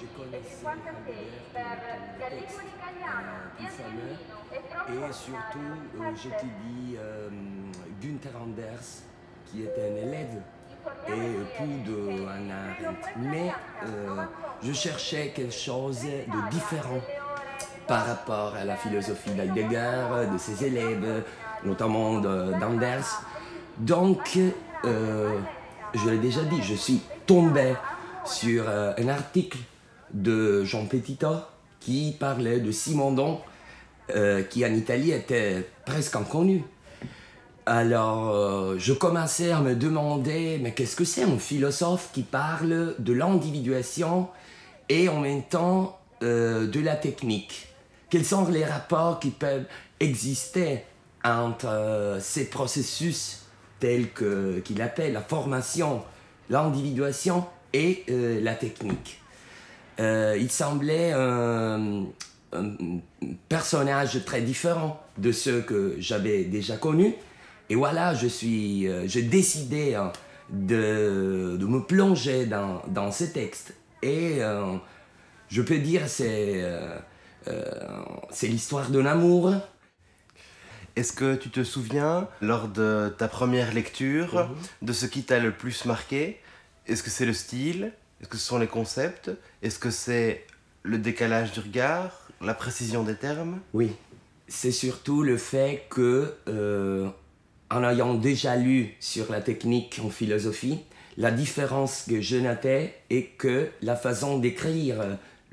j'ai connaissé Gilbert, Dufrenne, et surtout j'ai dit Günther Anders, qui était un élève et époux de Anna Arendt. Mais je cherchais quelque chose de différent par rapport à la philosophie d'Heidegger, de ses élèves, notamment d'Anders. Donc, je l'ai déjà dit, je suis tombé sur un article de Jean Petitot qui parlait de Simondon, qui en Italie était presque inconnu. Alors, je commençais à me demander, mais qu'est-ce que c'est un philosophe qui parle de l'individuation et en même temps de la technique? Quels sont les rapports qui peuvent exister entre ces processus tels qu'il appelle la formation, l'individuation et la technique? Il semblait un personnage très différent de ceux que j'avais déjà connus. Et voilà, j'ai décidé de me plonger dans ces textes. Et je peux dire que c'est l'histoire d'un amour. Est-ce que tu te souviens, lors de ta première lecture, de ce qui t'a le plus marqué? Est-ce que c'est le style? Est-ce que ce sont les concepts? Est-ce que c'est le décalage du regard? La précision des termes? Oui, c'est surtout le fait que... en ayant déjà lu sur la technique en philosophie, la différence que je notais est que la façon d'écrire,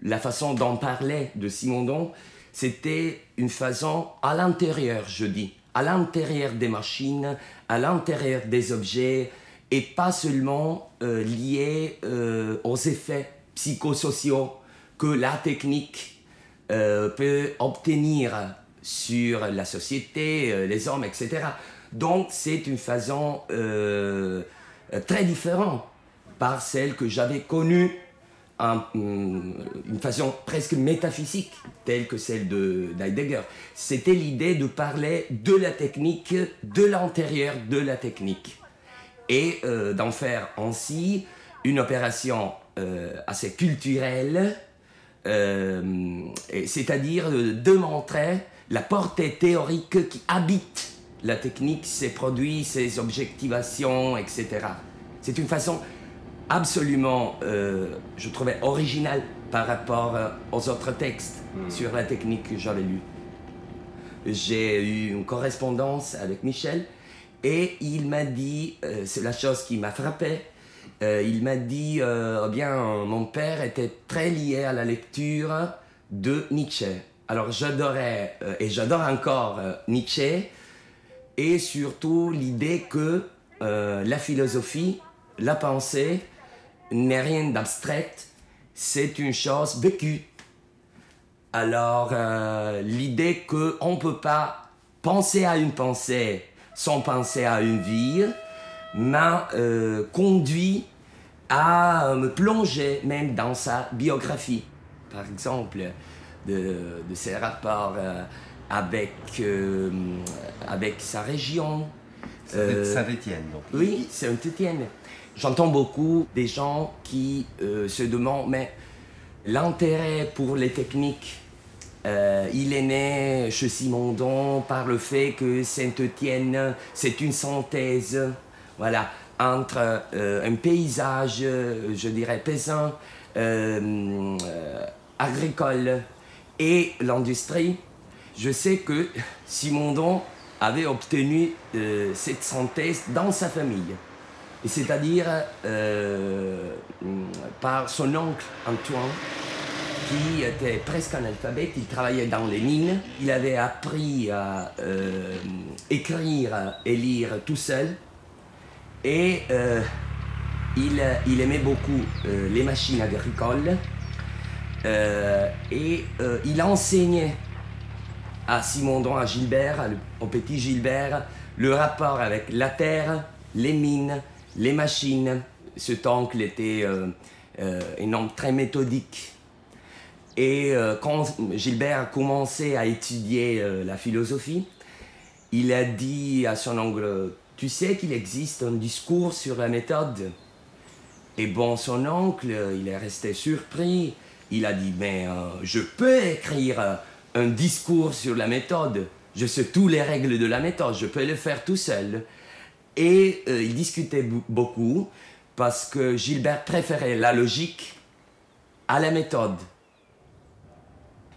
la façon d'en parler de Simondon, c'était une façon à l'intérieur, je dis, à l'intérieur des machines, à l'intérieur des objets, et pas seulement liée aux effets psychosociaux que la technique peut obtenir sur la société, les hommes, etc. Donc, c'est une façon très différente par celle que j'avais connue, une façon presque métaphysique, telle que celle d'Heidegger. C'était l'idée de parler de la technique, de l'intérieur de la technique, et d'en faire ainsi une opération assez culturelle, c'est-à-dire de montrer la portée théorique qui habite la technique, ses produits, ses objectivations, etc. C'est une façon absolument, je trouvais, originale par rapport aux autres textes sur la technique que j'avais lus. J'ai eu une correspondance avec Michel et il m'a dit, c'est la chose qui m'a frappé, il m'a dit, mon père était très lié à la lecture de Nietzsche. Alors j'adorais, et j'adore encore Nietzsche, et surtout l'idée que la philosophie, la pensée, n'est rien d'abstrait, c'est une chose vécue. Alors l'idée qu'on ne peut pas penser à une pensée sans penser à une vie m'a conduit à me plonger même dans sa biographie. Par exemple, de ses rapports... Avec sa région. Saint-Etienne, donc. Oui, Saint-Etienne. J'entends beaucoup des gens qui se demandent, mais l'intérêt pour les techniques, il est né chez Simondon par le fait que Saint-Etienne, c'est une synthèse, voilà, entre un paysage, je dirais, paysan, agricole et l'industrie. Je sais que Simondon avait obtenu cette synthèse dans sa famille, c'est-à-dire par son oncle Antoine, qui était presque analphabète. Il travaillait dans les mines, il avait appris à écrire et lire tout seul, et il aimait beaucoup les machines agricoles, et il enseignait à Simondon, à Gilbert, au petit Gilbert, le rapport avec la terre, les mines, les machines. Cet oncle était un homme très méthodique. Et quand Gilbert a commencé à étudier la philosophie, il a dit à son oncle, « Tu sais qu'il existe un discours sur la méthode ?» Et bon, son oncle, il est resté surpris. il a dit, mais je peux écrire un discours sur la méthode, je sais toutes les règles de la méthode, je peux le faire tout seul. Et il discutait beaucoup parce que Gilbert préférait la logique à la méthode.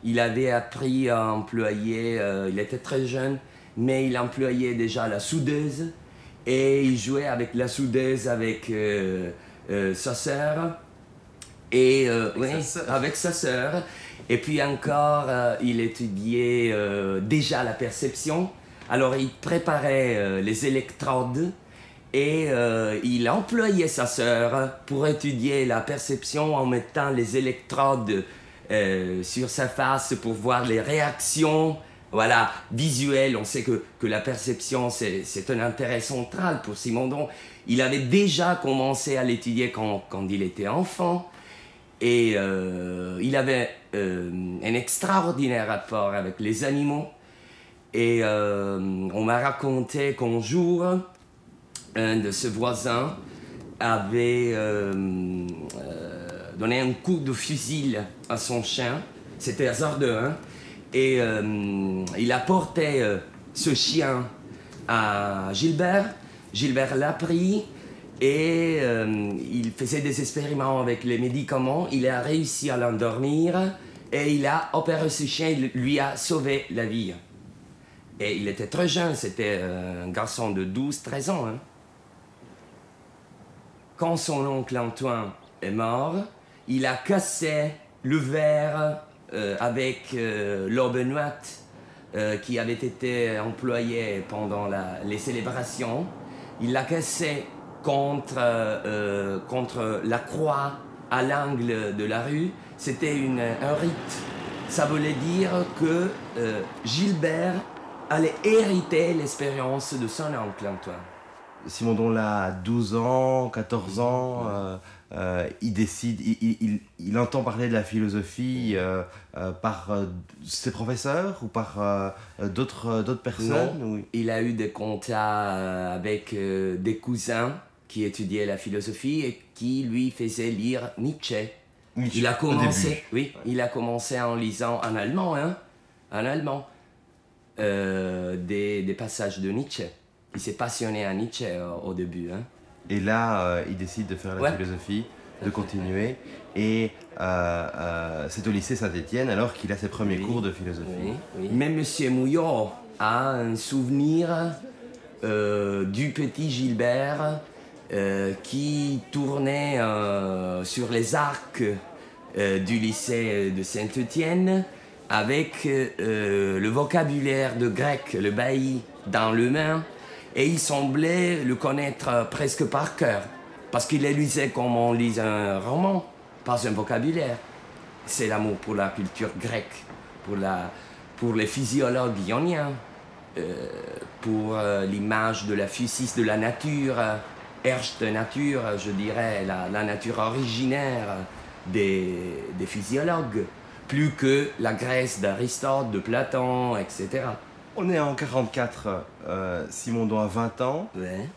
Il avait appris à employer, il était très jeune, mais il employait déjà la soudeuse et il jouait avec la soudeuse avec sa sœur. Et avec sa sœur. Et puis encore, il étudiait déjà la perception. Alors il préparait les électrodes et il employait sa sœur pour étudier la perception en mettant les électrodes sur sa face pour voir les réactions, voilà, visuelles. On sait que la perception, c'est un intérêt central pour Simondon. Il avait déjà commencé à l'étudier quand il était enfant. Et il avait un extraordinaire rapport avec les animaux. Et on m'a raconté qu'un jour, un de ses voisins avait donné un coup de fusil à son chien. C'était hasardeux, hein? Et il apportait ce chien à Gilbert. Gilbert l'a pris. Et il faisait des expériments avec les médicaments, il a réussi à l'endormir et il a opéré ce chien, il lui a sauvé la vie. Et il était très jeune, c'était un garçon de 12-13 ans. Hein. Quand son oncle Antoine est mort, il a cassé le verre avec l'aubernoise qui avait été employé pendant les célébrations. Il l'a cassé contre la croix à l'angle de la rue, c'était un rite. Ça voulait dire que Gilbert allait hériter l'expérience de son oncle Antoine. Simondon l'a 12 ans, 14 ans, il décide, il entend parler de la philosophie par ses professeurs ou par d'autres personnes. Non, il a eu des contacts avec des cousins qui étudiait la philosophie et qui lui faisait lire Nietzsche. Nietzsche il a commencé, oui, ouais. Il a commencé en lisant en allemand, hein, en allemand, des passages de Nietzsche. Il s'est passionné à Nietzsche au début, hein. Et là, il décide de faire la philosophie, de continuer, et c'est au lycée Saint-Etienne alors qu'il a ses premiers cours de philosophie. Oui, oui. Mais Monsieur Mouillon a un souvenir du petit Gilbert. Qui tournait sur les arcs du lycée de Saint-Etienne avec le vocabulaire de grec, le bailli, dans le main, et il semblait le connaître presque par cœur, parce qu'il les lisait comme on lit un roman, pas un vocabulaire. C'est l'amour pour la culture grecque, pour les physiologues ioniens, pour l'image de la physis de la nature, Herge de nature, je dirais, la nature originaire des physiologues, plus que la Grèce d'Aristote, de Platon, etc. On est en 1944, Simondon a 20 ans. Ouais.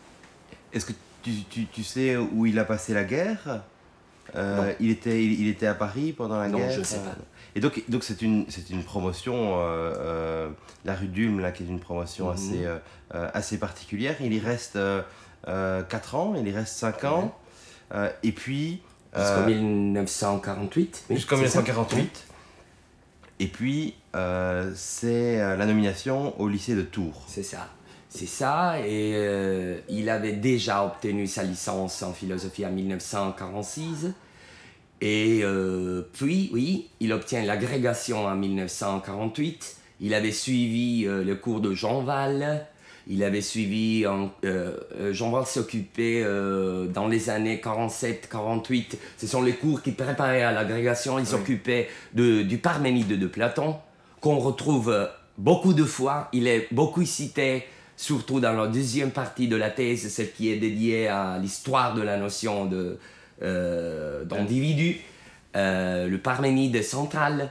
Est-ce que tu sais où il a passé la guerre? Il était à Paris pendant la guerre? Non, je ne sais pas. Et donc c'est une promotion, la rue d'Ulm, qui est une promotion assez particulière. Il y reste 4 ans, il y reste 5 ans, et puis... jusqu'en 1948. Oui, jusqu'en 1948. Et puis, c'est la nomination au lycée de Tours. C'est ça. C'est ça, et il avait déjà obtenu sa licence en philosophie en 1946. Et puis, oui, il obtient l'agrégation en 1948. Il avait suivi le cours de Jean Val. Il avait suivi, Jean Val s'occupait dans les années 47-48, ce sont les cours qui préparaient à l'agrégation, ils s'occupaient du Parménide de Platon, qu'on retrouve beaucoup de fois, il est beaucoup cité, surtout dans la deuxième partie de la thèse, celle qui est dédiée à l'histoire de la notion d'individu, le Parménide est central.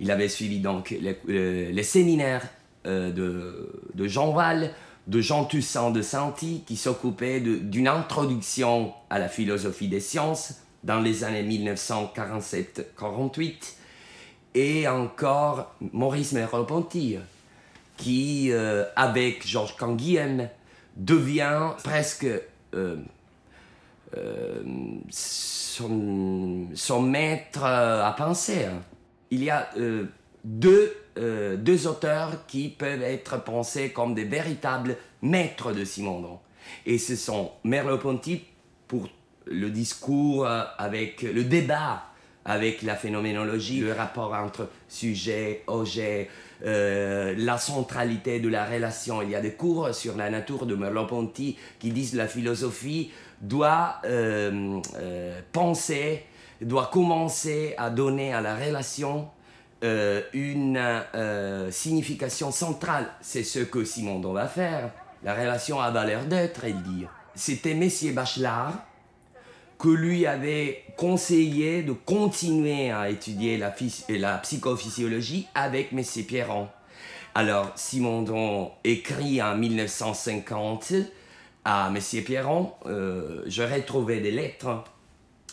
Il avait suivi donc les séminaires de Jean Val, de Jean Toussaint de Sainte, qui s'occupait d'une introduction à la philosophie des sciences, dans les années 1947-48, et encore Maurice Merleau-Ponty, qui, avec Georges Canguilhem, devient presque son maître à penser. Il y a deux auteurs qui peuvent être pensés comme des véritables maîtres de Simondon. Et ce sont Merleau-Ponty pour le discours avec le débat, avec la phénoménologie, le rapport entre sujet, objet, la centralité de la relation. Il y a des cours sur la nature de Merleau-Ponty qui disent que la philosophie doit penser, doit commencer à donner à la relation une signification centrale. C'est ce que Simondon va faire. La relation a valeur d'être, il dit. C'était Messieurs Bachelard que lui avait conseillé de continuer à étudier la psychophysiologie avec Messieurs Pierron. Alors Simondon écrit en 1950 à Messieurs Pierron, je retrouvais des lettres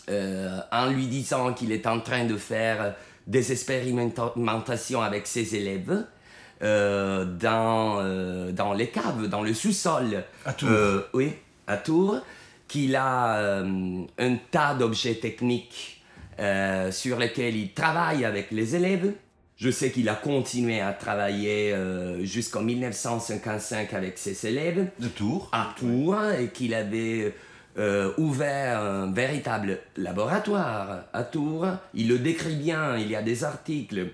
en lui disant qu'il est en train de faire des expérimentations avec ses élèves dans les caves, dans le sous-sol. À Tours. Oui, à Tours. Qu'il a un tas d'objets techniques sur lesquels il travaille avec les élèves. Je sais qu'il a continué à travailler jusqu'en 1955 avec ses élèves. De Tours. À Tours, et qu'il avait ouvert un véritable laboratoire à Tours. Il le décrit bien, il y a des articles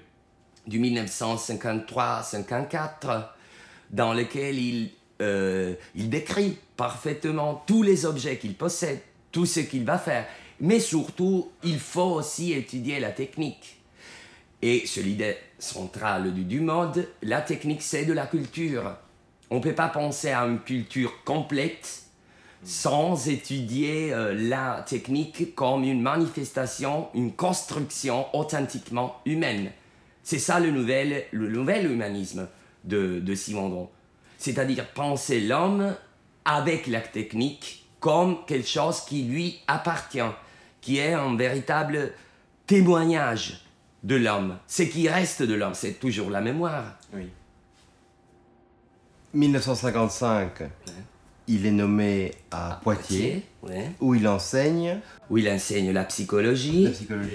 du 1953-54 dans lesquels il décrit parfaitement tous les objets qu'il possède, tout ce qu'il va faire. Mais surtout, il faut aussi étudier la technique. Et c'est l'idée centrale du mode, la technique c'est de la culture. On ne peut pas penser à une culture complète sans étudier la technique comme une manifestation, une construction authentiquement humaine. C'est ça le nouvel humanisme de Simondon. C'est-à-dire penser l'homme avec la technique comme quelque chose qui lui appartient, qui est un véritable témoignage de l'homme. Ce qui reste de l'homme, c'est toujours la mémoire. Oui. 1955, ouais. Il est nommé à Poitiers, ouais. Où il enseigne. Où il enseigne la psychologie.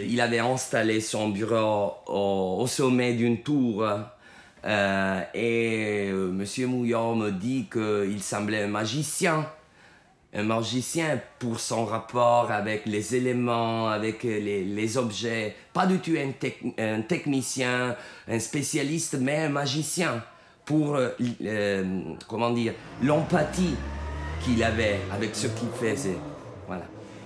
Il avait installé son bureau au sommet d'une tour. Et Monsieur Mouillon me dit qu'il semblait un magicien pour son rapport avec les éléments, avec les objets. Pas du tout un technicien, un spécialiste, mais un magicien pour comment dire, l'empathie qu'il avait avec ce qu'il faisait. Voilà.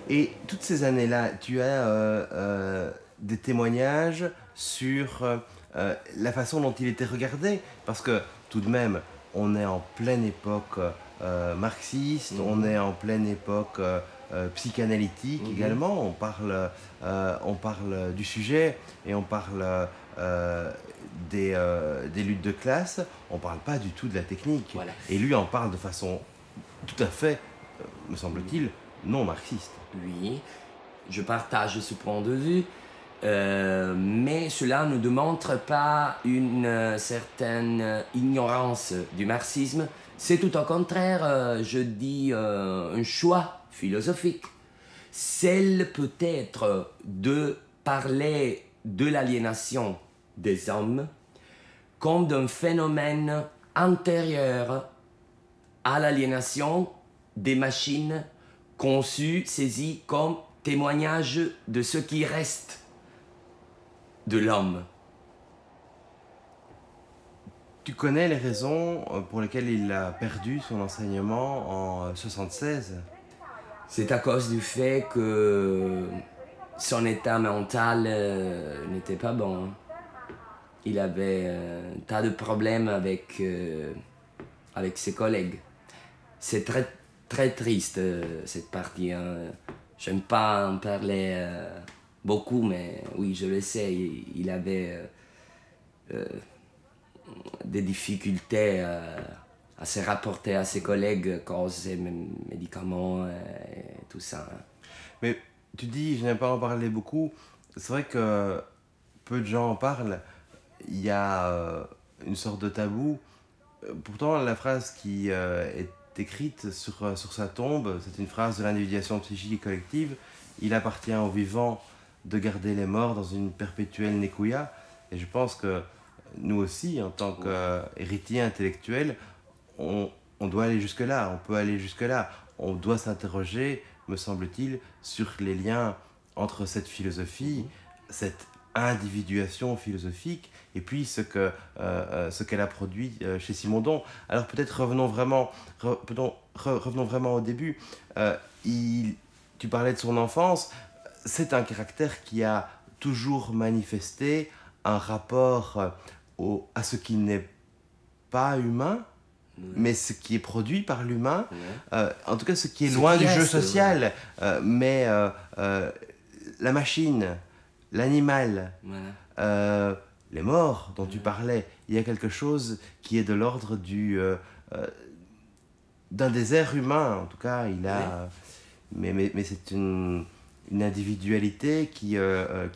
Et toutes ces années-là, tu as des témoignages sur la façon dont il était regardé, parce que tout de même, on est en pleine époque marxiste, on est en pleine époque psychanalytique également, on parle du sujet et on parle des luttes de classe, on ne parle pas du tout de la technique. Voilà. Et lui en parle de façon tout à fait, me semble-t-il, non marxiste. Oui, je partage ce point de vue. Mais cela ne démontre pas une certaine ignorance du marxisme. C'est tout au contraire, je dis, un choix philosophique. Celle peut-être de parler de l'aliénation des hommes comme d'un phénomène antérieur à l'aliénation des machines conçues, saisies comme témoignage de ce qui reste de l'homme. Tu connais les raisons pour lesquelles il a perdu son enseignement en 1976 ? C'est à cause du fait que son état mental n'était pas bon. Il avait un tas de problèmes avec ses collègues. C'est très, très triste, cette partie. Hein. J'aime pas en parler beaucoup, mais oui, je le sais, il avait des difficultés à se rapporter à ses collègues à cause des médicaments et tout ça. Mais tu dis, je n'aime pas en parler beaucoup. C'est vrai que peu de gens en parlent. Il y a une sorte de tabou. Pourtant, la phrase qui est écrite sur sa tombe, c'est une phrase de l'individuation psychique et collective. Il appartient aux vivants de garder les morts dans une perpétuelle nécouya. Et je pense que nous aussi, en tant qu'héritiers intellectuels, on doit aller jusque-là, on peut aller jusque-là. On doit s'interroger, me semble-t-il, sur les liens entre cette philosophie, cette individuation philosophique, et puis ce qu'elle a produit chez Simondon. Alors peut-être revenons vraiment au début. Tu parlais de son enfance. C'est un caractère qui a toujours manifesté un rapport à ce qui n'est pas humain, mais ce qui est produit par l'humain, en tout cas ce qui est loin du jeu social, mais la machine, l'animal, les morts dont tu parlais, il y a quelque chose qui est de l'ordre d'un désert humain, en tout cas, il a... Mais c'est une individualité qui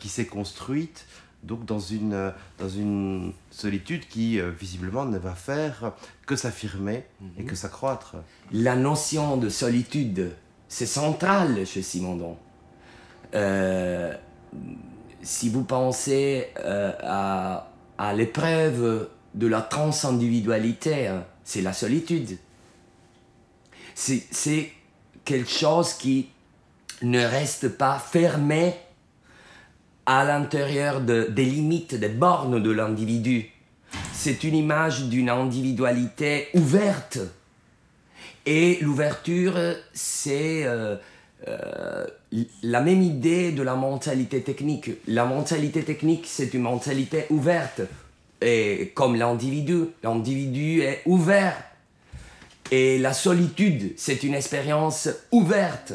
s'est construite donc dans une solitude qui, visiblement, ne va faire que s'affirmer et que s'accroître. La notion de solitude, c'est central chez Simondon. Si vous pensez à l'épreuve de la transindividualité, c'est la solitude. C'est quelque chose qui ne reste pas fermé à l'intérieur des limites, des bornes de l'individu. C'est une image d'une individualité ouverte. Et l'ouverture, c'est la même idée de la mentalité technique. La mentalité technique, c'est une mentalité ouverte. Et comme l'individu, l'individu est ouvert. Et la solitude, c'est une expérience ouverte.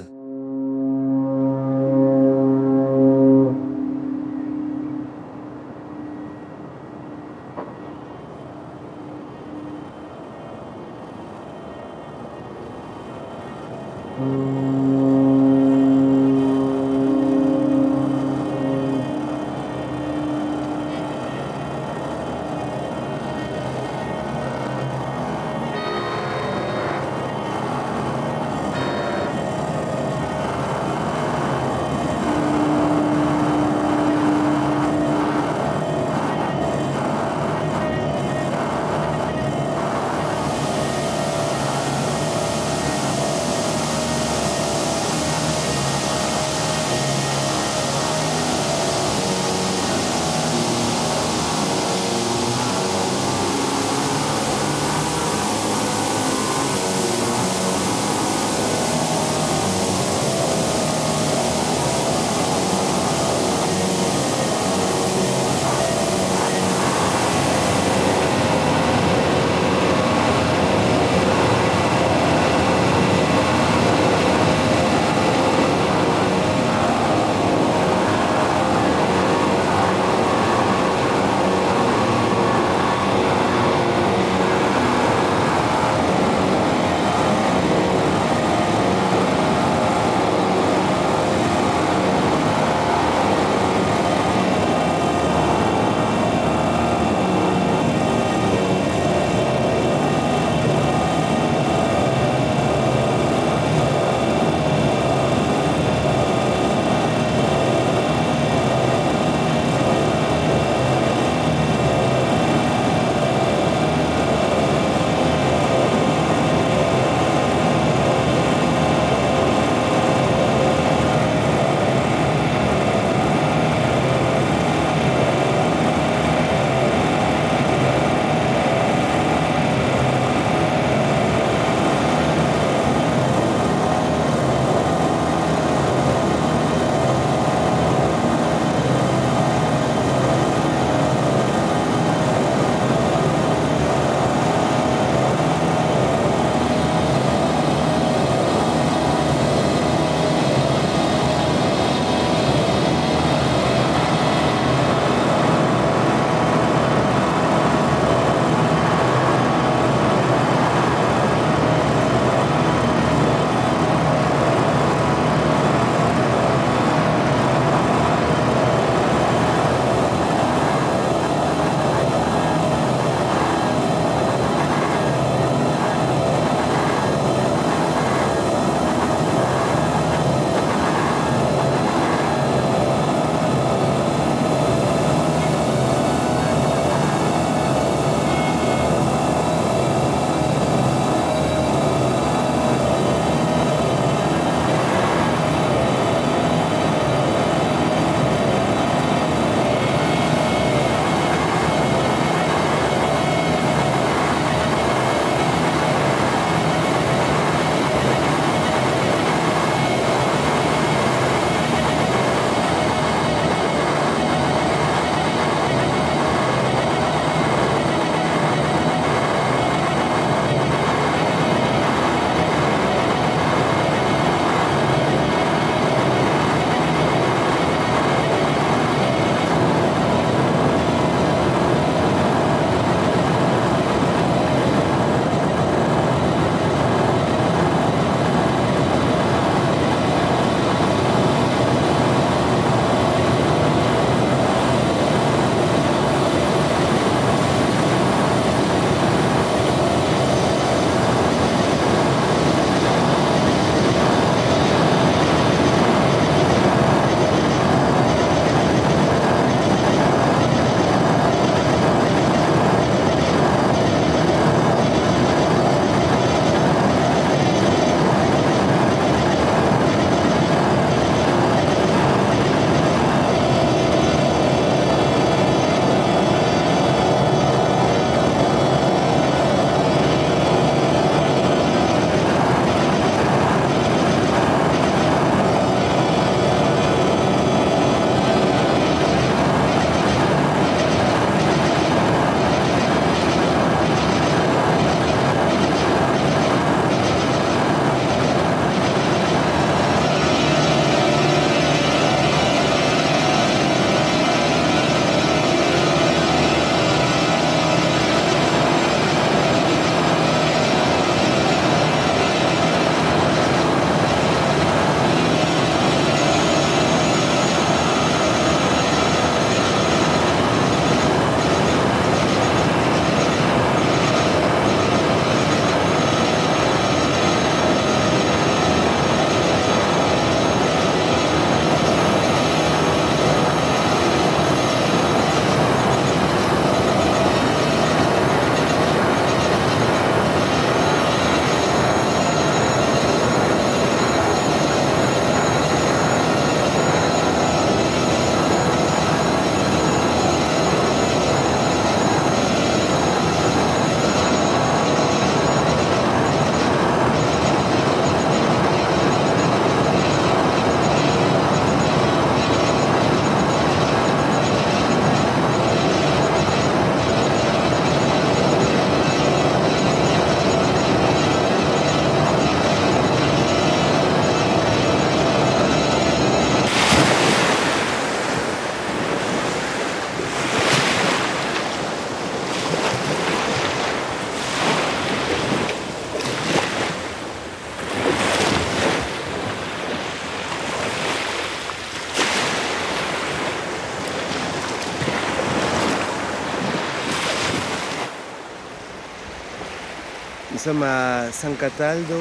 Nous sommes à San Cataldo,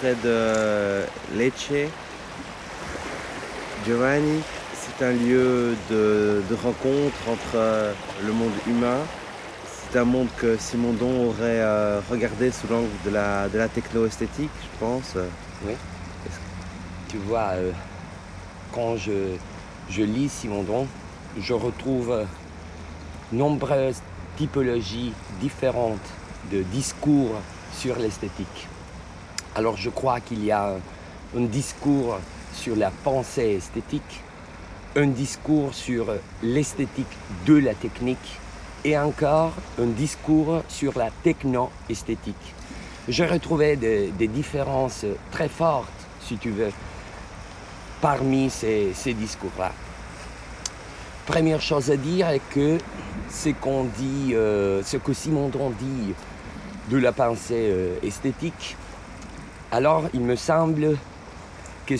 près de Lecce. Giovanni, c'est un lieu de rencontre entre le monde humain. C'est un monde que Simondon aurait regardé sous l'angle de la techno-esthétique, je pense. Oui. Tu vois, quand je lis Simondon, je retrouve nombreuses typologies différentes de discours sur l'esthétique. Alors je crois qu'il y a un discours sur la pensée esthétique, un discours sur l'esthétique de la technique et encore un discours sur la techno-esthétique. J'ai retrouvé des différences très fortes, si tu veux, parmi ces discours-là. Première chose à dire est que ce que Simondon dit de la pensée esthétique, alors il me semble que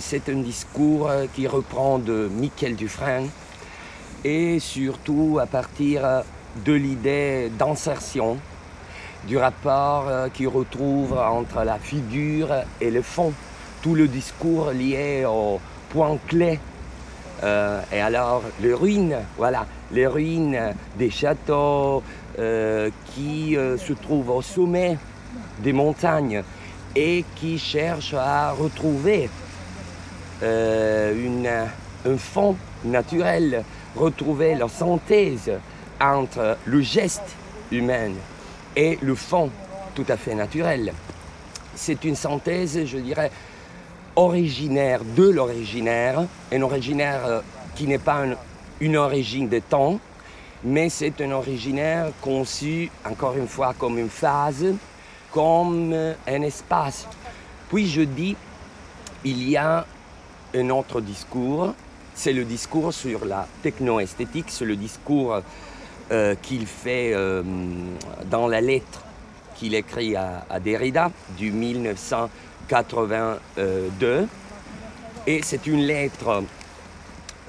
c'est un discours qui reprend de Michel Dufrenne et surtout à partir de l'idée d'insertion, du rapport qu'il retrouve entre la figure et le fond, tout le discours lié au point clé. Et alors, les ruines, voilà, les ruines des châteaux qui se trouvent au sommet des montagnes et qui cherchent à retrouver un fond naturel, retrouver la synthèse entre le geste humain et le fond tout à fait naturel. C'est une synthèse, je dirais, originaire de l'originaire, un originaire qui n'est pas une origine de temps, mais c'est un originaire conçu, encore une fois, comme une phase, comme un espace. Puis je dis, il y a un autre discours, c'est le discours sur la techno-esthétique, c'est le discours qu'il fait dans la lettre qu'il écrit à Derrida du 1982, et c'est une lettre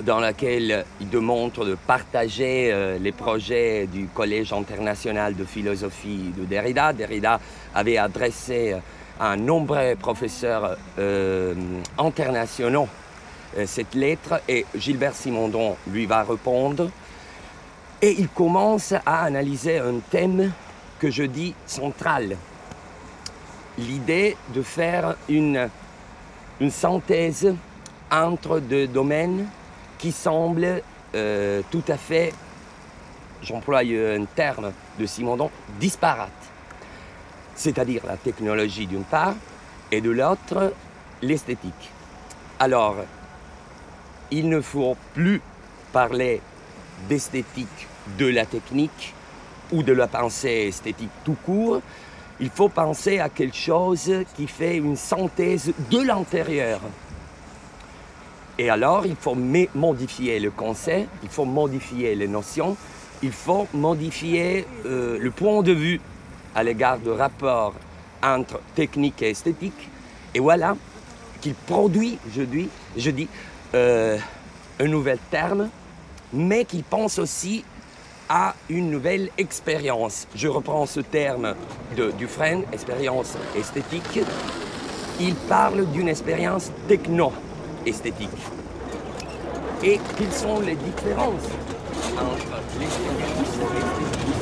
dans laquelle il demande de partager les projets du Collège international de philosophie de Derrida. Derrida avait adressé à nombreux professeurs internationaux cette lettre, et Gilbert Simondon lui va répondre, et il commence à analyser un thème que je dis central. L'idée de faire une synthèse entre deux domaines qui semblent tout à fait, j'emploie un terme de Simondon, disparates. C'est-à-dire la technologie d'une part et de l'autre l'esthétique. Alors, il ne faut plus parler d'esthétique de la technique ou de la pensée esthétique tout court. Il faut penser à quelque chose qui fait une synthèse de l'intérieur. Et alors, il faut modifier le concept, il faut modifier les notions, il faut modifier le point de vue à l'égard du rapport entre technique et esthétique. Et voilà qu'il produit, je dis, un nouvel terme, mais qui pense aussi à une nouvelle expérience. Je reprends ce terme de Dufresne, expérience esthétique. Il parle d'une expérience techno-esthétique. Et quelles sont les différences entre l'esthétique et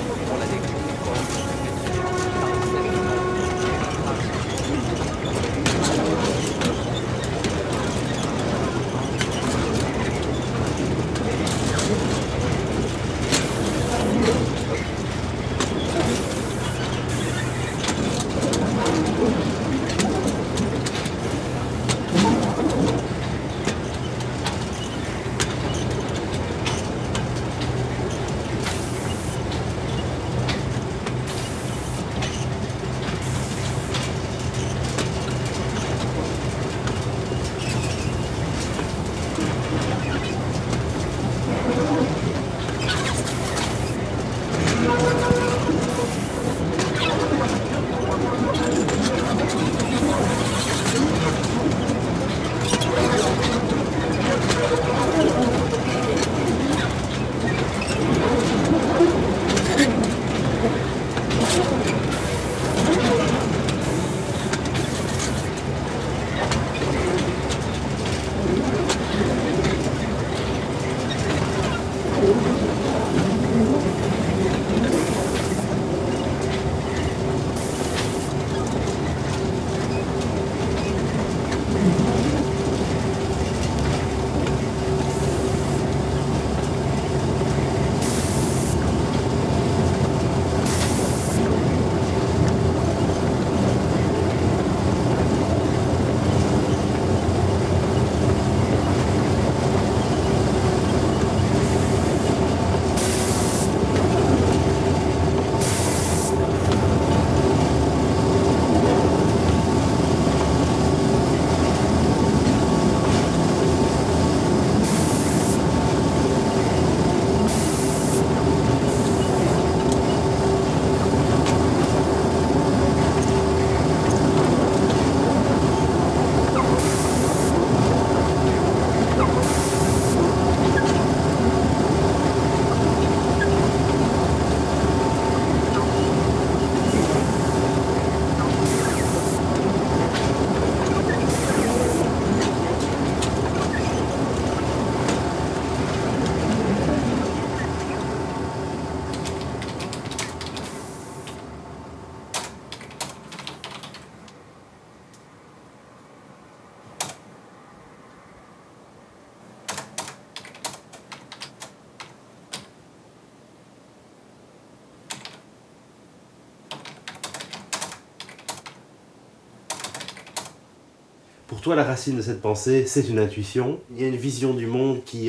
Pour toi, la racine de cette pensée, c'est une intuition. Il y a une vision du monde qui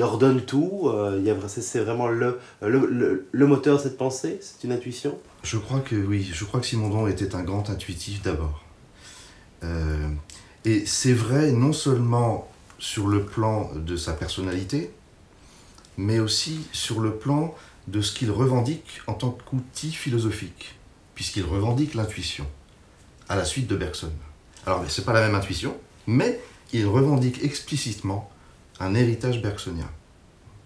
ordonne tout. C'est vraiment le moteur de cette pensée, c'est une intuition. Je crois que oui, je crois que Simondon était un grand intuitif d'abord. Et c'est vrai non seulement sur le plan de sa personnalité, mais aussi sur le plan de ce qu'il revendique en tant qu'outil philosophique, puisqu'il revendique l'intuition, à la suite de Bergson. Alors, ce n'est pas la même intuition, mais il revendique explicitement un héritage bergsonien,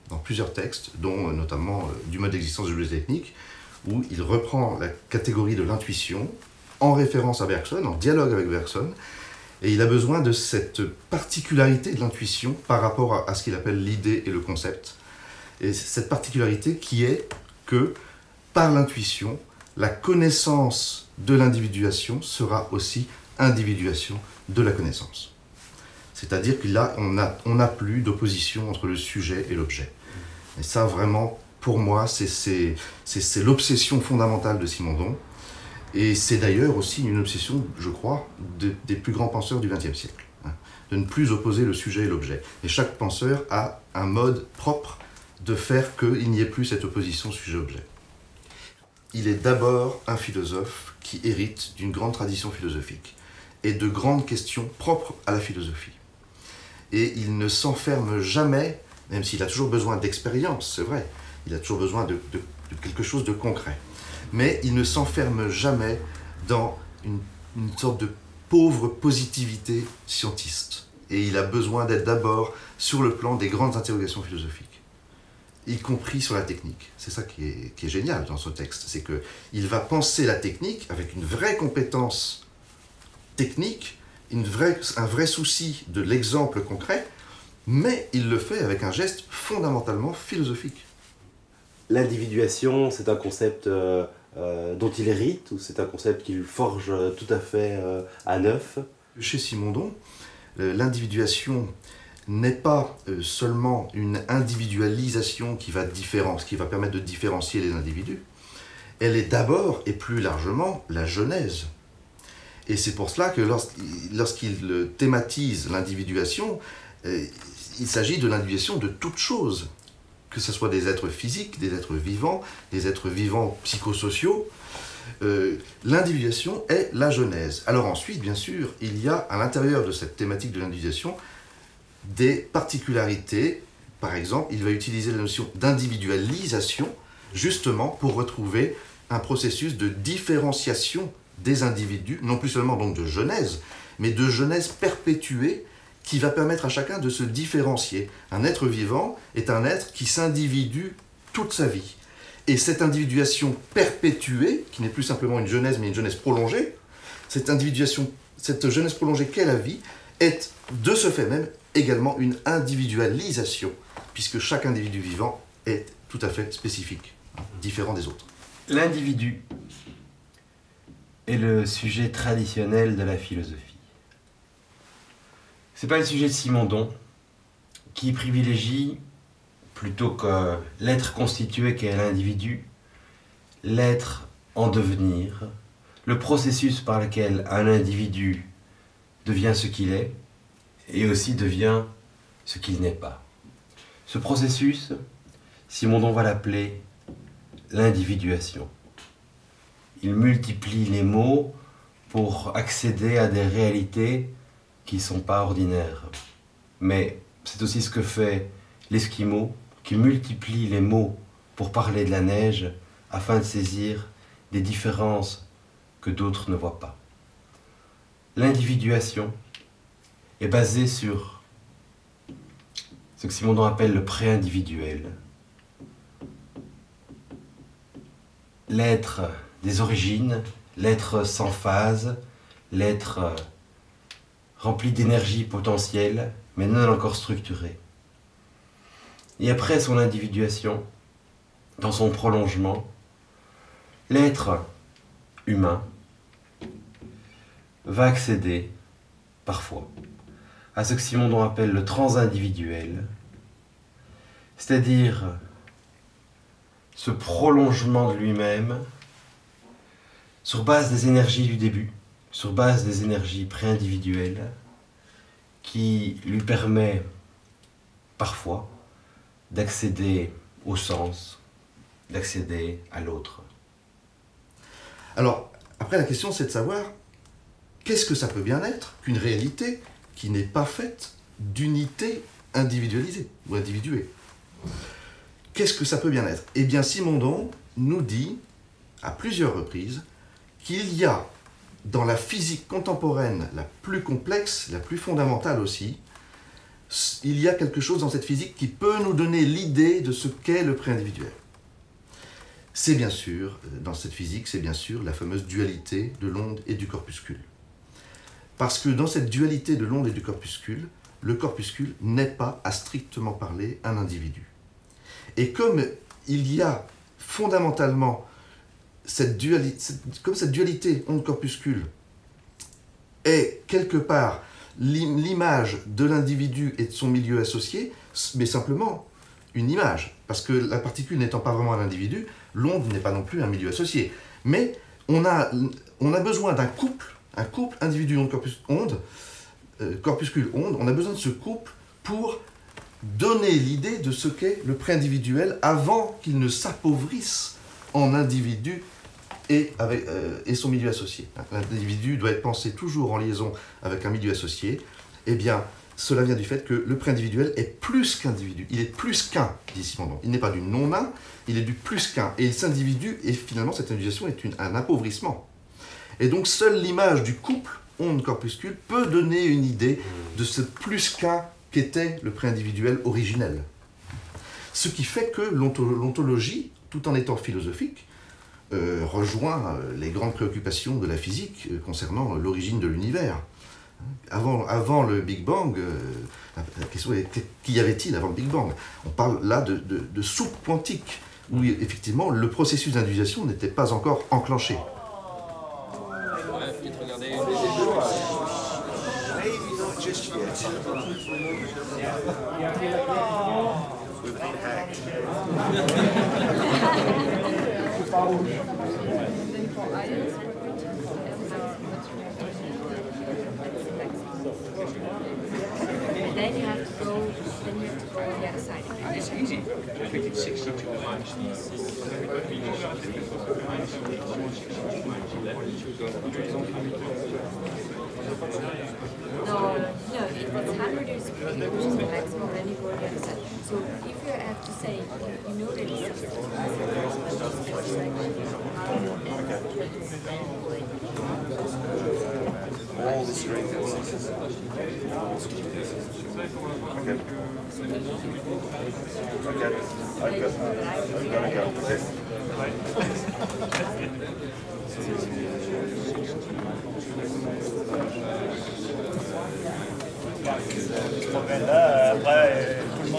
dans plusieurs textes, dont notamment Du mode d'existence de technique, où il reprend la catégorie de l'intuition en référence à Bergson, en dialogue avec Bergson, et il a besoin de cette particularité de l'intuition par rapport à ce qu'il appelle l'idée et le concept. Et cette particularité qui est que, par l'intuition, la connaissance de l'individuation sera aussi individuation de la connaissance. C'est-à-dire que là, on n'a plus d'opposition entre le sujet et l'objet. Et ça, vraiment, pour moi, c'est l'obsession fondamentale de Simondon. Et c'est d'ailleurs aussi une obsession, je crois, des plus grands penseurs du XXe siècle. Hein, de ne plus opposer le sujet et l'objet. Et chaque penseur a un mode propre de faire qu'il n'y ait plus cette opposition sujet-objet. Il est d'abord un philosophe qui hérite d'une grande tradition philosophique et de grandes questions propres à la philosophie. Et il ne s'enferme jamais, même s'il a toujours besoin d'expérience, c'est vrai, il a toujours besoin de quelque chose de concret, mais il ne s'enferme jamais dans une sorte de pauvre positivité scientiste. Et il a besoin d'être d'abord sur le plan des grandes interrogations philosophiques, y compris sur la technique. C'est ça qui est génial dans ce texte, c'est qu'il va penser la technique avec une vraie compétence technique, un vrai souci de l'exemple concret, mais il le fait avec un geste fondamentalement philosophique. L'individuation, c'est un concept dont il hérite, ou c'est un concept qu'il forge tout à fait à neuf? Chez Simondon, l'individuation n'est pas seulement une individualisation qui va permettre de différencier les individus, elle est d'abord et plus largement la genèse. Et c'est pour cela que lorsqu'il thématise l'individuation, il s'agit de l'individuation de toute chose, que ce soit des êtres physiques, des êtres vivants psychosociaux. L'individuation est la genèse. Alors ensuite, bien sûr, il y a à l'intérieur de cette thématique de l'individuation des particularités. Par exemple, il va utiliser la notion d'individualisation justement pour retrouver un processus de différenciation des individus, non plus seulement donc de genèse, mais de genèse perpétuée qui va permettre à chacun de se différencier. Un être vivant est un être qui s'individue toute sa vie. Et cette individuation perpétuée, qui n'est plus simplement une genèse mais une genèse prolongée, cette genèse prolongée qu'est la vie, est de ce fait même également une individualisation, puisque chaque individu vivant est tout à fait spécifique, différent des autres. L'individu est le sujet traditionnel de la philosophie. C'est pas le sujet de Simondon, qui privilégie, plutôt que l'être constitué qu'est l'individu, l'être en devenir, le processus par lequel un individu devient ce qu'il est, et aussi devient ce qu'il n'est pas. Ce processus, Simondon va l'appeler l'individuation. Il multiplie les mots pour accéder à des réalités qui ne sont pas ordinaires. Mais c'est aussi ce que fait l'Esquimau, qui multiplie les mots pour parler de la neige afin de saisir des différences que d'autres ne voient pas. L'individuation est basé sur ce que Simondon appelle le pré-individuel. L'être des origines, l'être sans phase, l'être rempli d'énergie potentielle, mais non encore structuré. Et après son individuation, dans son prolongement, l'être humain va accéder, parfois, à ce que Simondon appelle le transindividuel, c'est-à-dire ce prolongement de lui-même sur base des énergies du début, sur base des énergies pré-individuelles qui lui permet parfois d'accéder au sens, d'accéder à l'autre. Alors, après la question c'est de savoir qu'est-ce que ça peut bien être qu'une réalité qui n'est pas faite d'unité individualisée ou individuée. Qu'est-ce que ça peut bien être? Eh bien, Simondon nous dit à plusieurs reprises qu'il y a dans la physique contemporaine la plus complexe, la plus fondamentale aussi, il y a quelque chose dans cette physique qui peut nous donner l'idée de ce qu'est le pré-individuel. C'est bien sûr, dans cette physique, c'est bien sûr la fameuse dualité de l'onde et du corpuscule. Parce que dans cette dualité de l'onde et du corpuscule, le corpuscule n'est pas, à strictement parler, un individu. Et comme il y a fondamentalement cette dualité, comme cette dualité onde-corpuscule est quelque part l'image de l'individu et de son milieu associé, mais simplement une image, parce que la particule n'étant pas vraiment un individu, l'onde n'est pas non plus un milieu associé. Mais on a besoin d'un couple, individu-onde-corpuscule-onde, corpuscule-onde, on a besoin de ce couple pour donner l'idée de ce qu'est le pré-individuel avant qu'il ne s'appauvrisse en individu et son milieu associé. L'individu doit être pensé toujours en liaison avec un milieu associé. Eh bien, cela vient du fait que le pré-individuel est plus qu'individu. Il est plus qu'un, dit Simondon. Il n'est pas du non-un, il est du plus qu'un. Et cet individu, et finalement cette individuation est un appauvrissement. Et donc seule l'image du couple onde-corpuscule peut donner une idée de ce plus qu'un qu'était le pré-individuel originel. Ce qui fait que l'ontologie, tout en étant philosophique, rejoint les grandes préoccupations de la physique concernant l'origine de l'univers. Avant le Big Bang, la question est qu'y avait-il avant le Big Bang? On parle là de soupe quantique, où effectivement le processus d'individuation n'était pas encore enclenché. Hey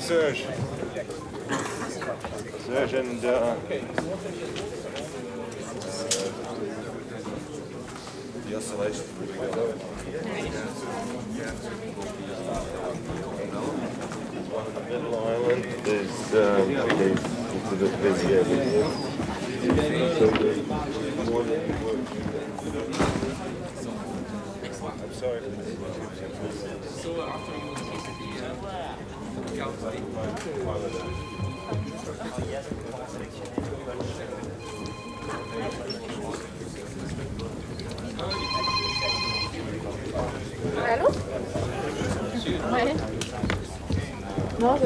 Serge. Serge and the oscillation. The middle island is it's a bit busy over here. So the morning work. I'm sorry for this. So after you Allô? Ouais. Non, je...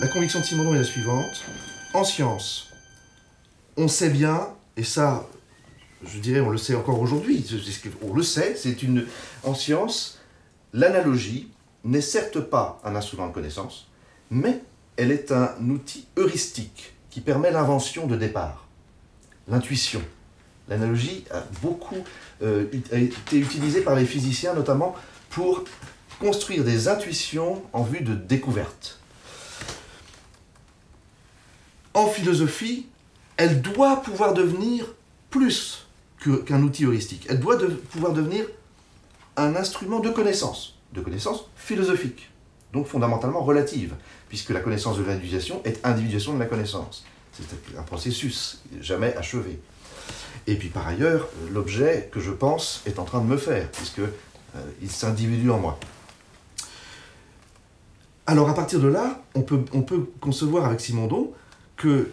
La conviction de Simondon est la suivante. En science, on sait bien, et ça, je dirais, on le sait encore aujourd'hui, on le sait, c'est une... En science, l'analogie n'est certes pas un instrument de connaissance, mais elle est un outil heuristique qui permet l'invention de départ, l'intuition. L'analogie a beaucoup été utilisée par les physiciens, notamment pour construire des intuitions en vue de découvertes. En philosophie, elle doit pouvoir devenir plus qu'un outil heuristique. Elle doit pouvoir devenir un instrument de connaissance philosophique, donc fondamentalement relative, puisque la connaissance de l'individuation est individuation de la connaissance. C'est un processus jamais achevé. Et puis par ailleurs, l'objet que je pense est en train de me faire, puisque il s'individue en moi. Alors à partir de là, on peut concevoir avec Simondon qu'il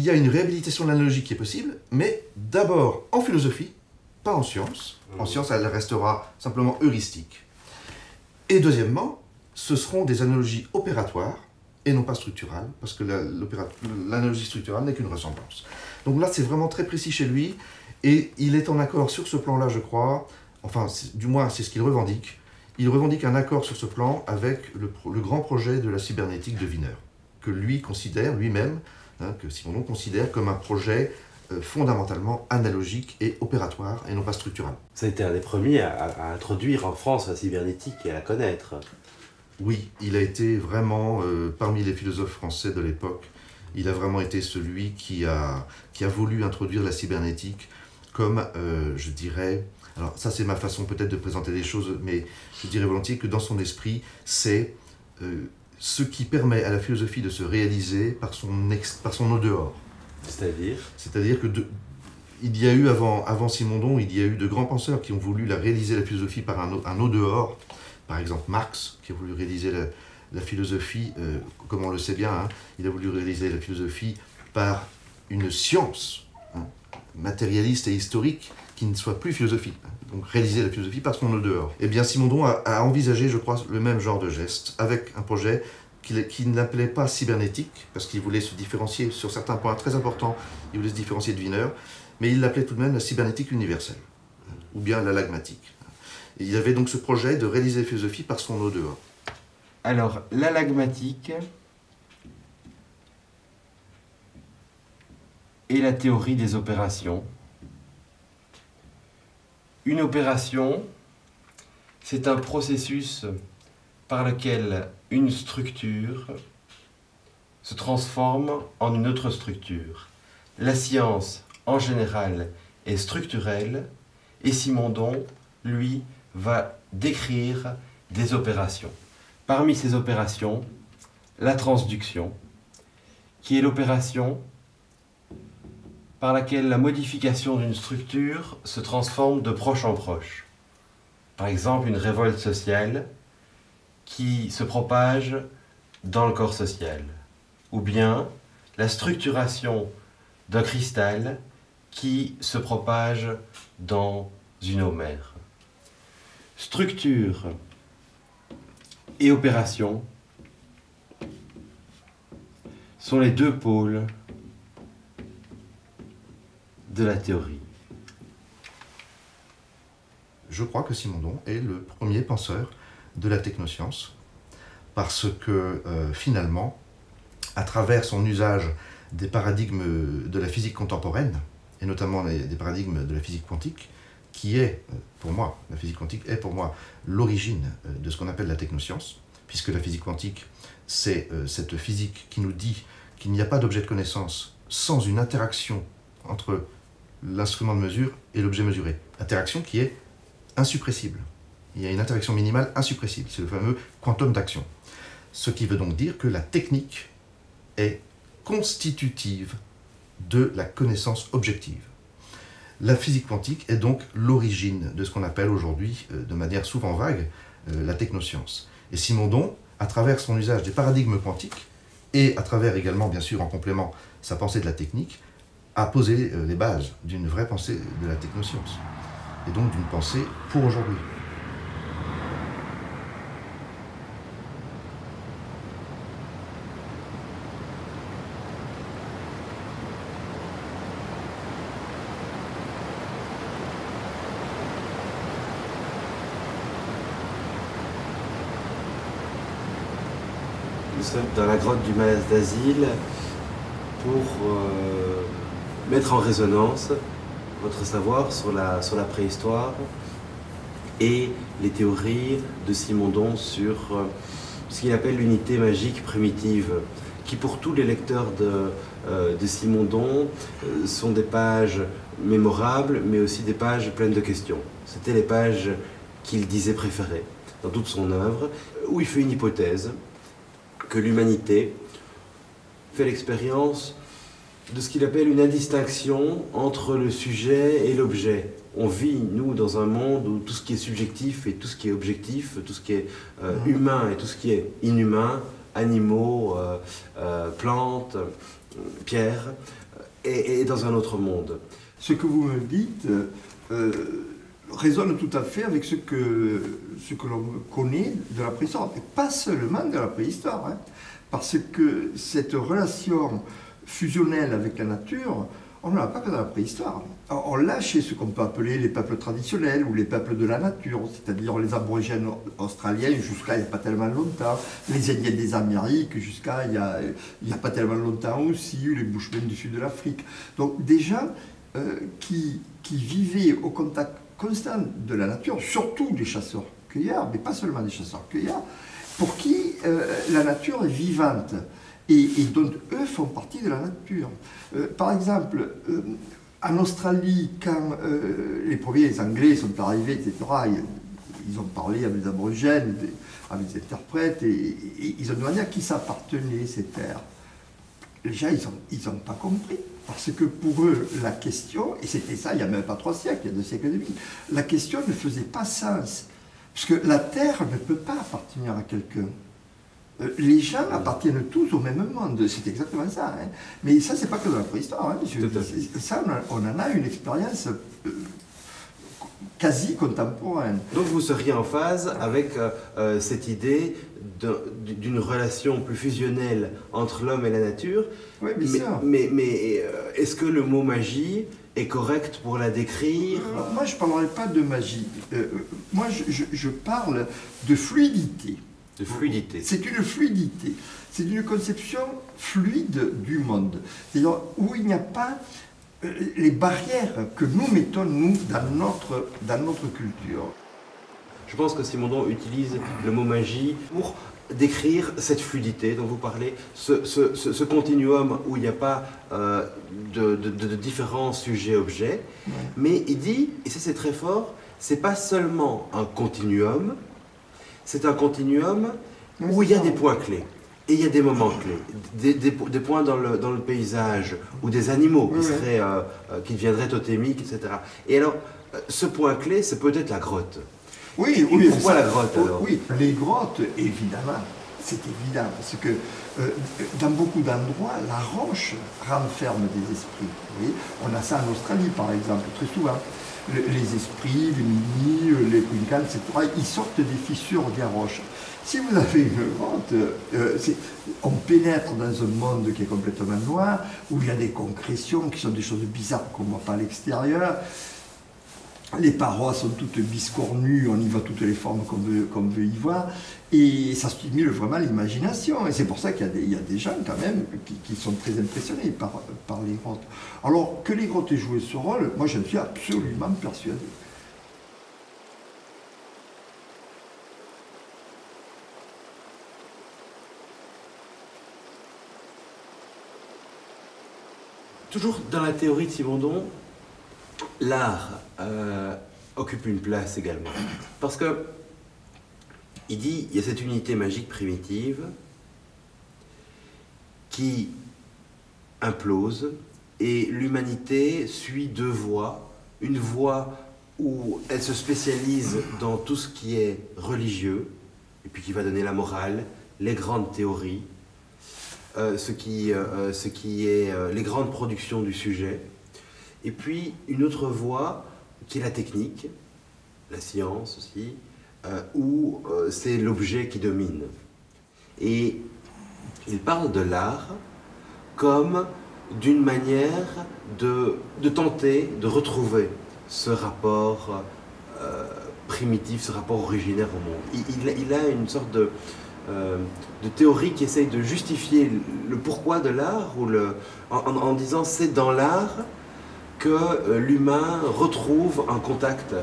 y a une réhabilitation de l'analogie qui est possible, mais d'abord en philosophie, pas en science. En science, elle restera simplement heuristique. Et deuxièmement, ce seront des analogies opératoires et non pas structurales, parce que l'analogie structurale n'est qu'une ressemblance. Donc là, c'est vraiment très précis chez lui, et il est en accord sur ce plan-là, je crois, enfin, du moins, c'est ce qu'il revendique. Il revendique un accord sur ce plan avec le grand projet de la cybernétique de Wiener, que lui considère, lui-même, hein, que Simondon considère comme un projet fondamentalement analogique et opératoire, et non pas structural. Ça a été un des premiers à introduire en France la cybernétique et à la connaître. Oui, il a été vraiment, parmi les philosophes français de l'époque, il a vraiment été celui qui a voulu introduire la cybernétique comme, je dirais, alors ça c'est ma façon peut-être de présenter les choses, mais je dirais volontiers que dans son esprit, c'est ce qui permet à la philosophie de se réaliser par son au-dehors. C'est-à-dire ? C'est-à-dire que il y a eu, avant Simondon, il y a eu de grands penseurs qui ont voulu réaliser la philosophie par un au-dehors, par exemple Marx, qui a voulu réaliser la philosophie, comme on le sait bien, hein, il a voulu réaliser la philosophie par une science matérialiste et historique qui ne soit plus philosophique. Donc réaliser la philosophie par son au-dehors. Eh bien Simondon a envisagé, je crois, le même genre de geste, avec un projet qui ne l'appelait pas cybernétique, parce qu'il voulait se différencier sur certains points très importants, il voulait se différencier de Wiener, mais il l'appelait tout de même la cybernétique universelle, ou bien la lagmatique. Et il avait donc ce projet de réaliser la philosophie par son au-dehors. Alors, la lagmatique est la théorie des opérations. Une opération, c'est un processus par lequel une structure se transforme en une autre structure. La science, en général, est structurelle, et Simondon, lui, va décrire des opérations. Parmi ces opérations, la transduction, qui est l'opération par laquelle la modification d'une structure se transforme de proche en proche. Par exemple, une révolte sociale qui se propage dans le corps social. Ou bien la structuration d'un cristal qui se propage dans une homère. Structure et opération sont les deux pôles de la théorie. Je crois que Simondon est le premier penseur de la technoscience, parce que finalement, à travers son usage des paradigmes de la physique contemporaine, et notamment des paradigmes de la physique quantique, qui est, pour moi, la physique quantique est pour moi l'origine de ce qu'on appelle la technoscience, puisque la physique quantique, c'est cette physique qui nous dit qu'il n'y a pas d'objet de connaissance sans une interaction entre l'instrument de mesure et l'objet mesuré. Interaction qui est insuppressible. Il y a une interaction minimale insuppressible, c'est le fameux quantum d'action. Ce qui veut donc dire que la technique est constitutive de la connaissance objective. La physique quantique est donc l'origine de ce qu'on appelle aujourd'hui, de manière souvent vague, la technoscience. Et Simondon, à travers son usage des paradigmes quantiques, et à travers également, bien sûr, en complément, sa pensée de la technique, a posé les bases d'une vraie pensée de la technoscience, et donc d'une pensée pour aujourd'hui. dans la grotte du Mas d'Asile pour mettre en résonance votre savoir sur la préhistoire et les théories de Simondon sur ce qu'il appelle l'unité magique primitive, qui pour tous les lecteurs de Simondon sont des pages mémorables, mais aussi des pages pleines de questions. C'était les pages qu'il disait préférées dans toute son œuvre, où il fait une hypothèse que l'humanité fait l'expérience de ce qu'il appelle une indistinction entre le sujet et l'objet. On vit, nous, dans un monde où tout ce qui est subjectif et tout ce qui est objectif, tout ce qui est humain et tout ce qui est inhumain, animaux, plantes, pierres, et dans un autre monde. Ce que vous me dites résonne tout à fait avec ce que l'on connaît de la préhistoire, et pas seulement de la préhistoire, hein, parce que cette relation fusionnelle avec la nature, on ne l'a pas que dans la préhistoire. On l'a chez ce qu'on peut appeler les peuples traditionnels ou les peuples de la nature, c'est-à-dire les aborigènes australiens jusqu'à il n'y a pas tellement longtemps, les Indiens des Amériques jusqu'à il n'y a pas tellement longtemps aussi, les Bushmen du sud de l'Afrique. Donc des gens qui vivaient au contact constant de la nature, surtout des chasseurs-cueilleurs, mais pas seulement des chasseurs-cueilleurs, pour qui la nature est vivante. Et donc, eux font partie de la nature. Par exemple, en Australie, quand les premiers Anglais sont arrivés, etc., ils ont parlé avec les aborigènes, avec les interprètes, et ils ont demandé à qui s'appartenaient ces terres. Les gens, ils n'ont pas compris. Parce que pour eux, la question, et c'était ça il n'y a même pas 3 siècles, il y a 2 siècles et demi, la question ne faisait pas sens. Parce que la terre ne peut pas appartenir à quelqu'un. Les gens appartiennent tous au même monde, c'est exactement ça. Hein. Mais ça, c'est pas que dans la préhistoire, hein, monsieur. Ça, on en a une expérience quasi contemporaine. Donc vous seriez en phase avec cette idée d'une relation plus fusionnelle entre l'homme et la nature. Oui, bien sûr. Mais est-ce que le mot magie est correct pour la décrire? Moi, je ne parlerai pas de magie. Moi, je parle de fluidité. De fluidité. C'est une fluidité, c'est une conception fluide du monde, c'est-à-dire où il n'y a pas les barrières que nous mettons, nous, dans notre culture. Je pense que Simondon utilise le mot magie pour décrire cette fluidité dont vous parlez, ce continuum où il n'y a pas de différents sujets-objets, ouais. Mais il dit, et ça c'est très fort, c'est pas seulement un continuum, c'est un continuum où il y a des points clés, et il y a des moments clés, des points dans le paysage, ou des animaux qui deviendraient totémiques, etc. Et alors, ce point clé, c'est peut-être la grotte. Oui, oui. Pourquoi la grotte alors? Oui, les grottes, évidemment, c'est évident, parce que dans beaucoup d'endroits, la roche renferme des esprits. Vous voyez, on a ça en Australie, par exemple, très souvent. Les esprits, les minis, les quincans, etc., ils sortent des fissures des roches. Si vous avez une grotte, on pénètre dans un monde qui est complètement noir, où il y a des concrétions qui sont des choses bizarres qu'on ne voit pas à l'extérieur. Les parois sont toutes biscornues, on y voit toutes les formes qu'on veut y voir, et ça stimule vraiment l'imagination. Et c'est pour ça qu'il y a des gens quand même qui sont très impressionnés par les grottes. Alors que les grottes aient joué ce rôle, moi je suis absolument persuadé. Toujours dans la théorie de Simondon, l'art occupe une place également, parce que il dit il y a cette unité magique primitive qui implose et l'humanité suit 2 voies, une voie où elle se spécialise dans tout ce qui est religieux et puis qui va donner la morale, les grandes théories, ce qui est les grandes productions du sujet. Et puis, une autre voie, qui est la technique, la science aussi, où c'est l'objet qui domine. Et il parle de l'art comme d'une manière de tenter de retrouver ce rapport primitif, ce rapport originaire au monde. Il a une sorte de théories qui essayent de justifier le pourquoi de l'art, ou le, en disant c'est dans l'art que l'humain retrouve un contact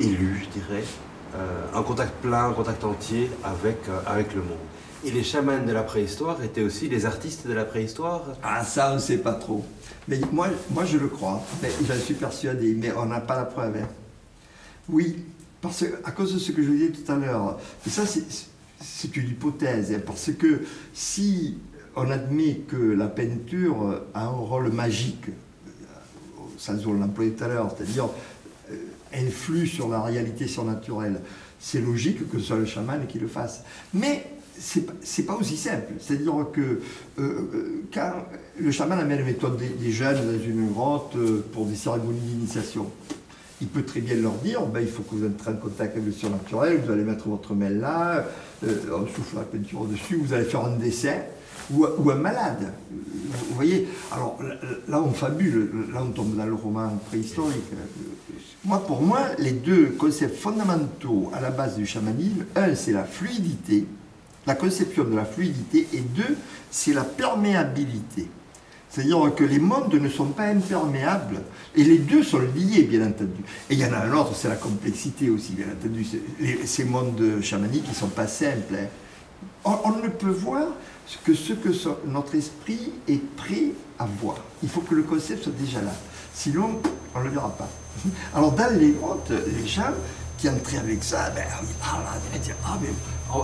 élu, je dirais, un contact plein, un contact entier avec, avec le monde. Et les chamans de la préhistoire étaient aussi les artistes de la préhistoire? Ah, ça, on ne sait pas trop. Mais moi je le crois, mais je suis persuadé, mais on n'a pas la preuve. Hein. Oui, parce qu'à cause de ce que je vous disais tout à l'heure, et ça, c'est une hypothèse, hein, parce que si on admet que la peinture a un rôle magique, au sens où on l'employait tout à l'heure, c'est-à-dire influe sur la réalité surnaturelle, c'est logique que ce soit le chaman qui le fasse. Mais c'est pas aussi simple, c'est-à-dire que quand le chaman amène, mettons, des jeunes dans une grotte pour des cérémonies d'initiation, il peut très bien leur dire, ben, il faut que vous entrez en contact avec le surnaturel, vous allez mettre votre main là, on souffle la peinture dessus, vous allez faire un dessin, ou un malade, vous voyez. Alors là on fabule, là on tombe dans le roman préhistorique. Moi, pour moi, les deux concepts fondamentaux à la base du chamanisme, un c'est la fluidité, la conception de la fluidité, et deux, c'est la perméabilité. C'est-à-dire que les mondes ne sont pas imperméables, et les deux sont liés, bien entendu. Et il y en a un autre, c'est la complexité aussi, bien entendu. Ces mondes chamaniques, ils ne sont pas simples. Hein. On ne peut voir que ce que notre esprit est prêt à voir. Il faut que le concept soit déjà là. Sinon, on ne le verra pas. Alors, dans les grottes, les gens qui entraient avec ça, ben, on dit,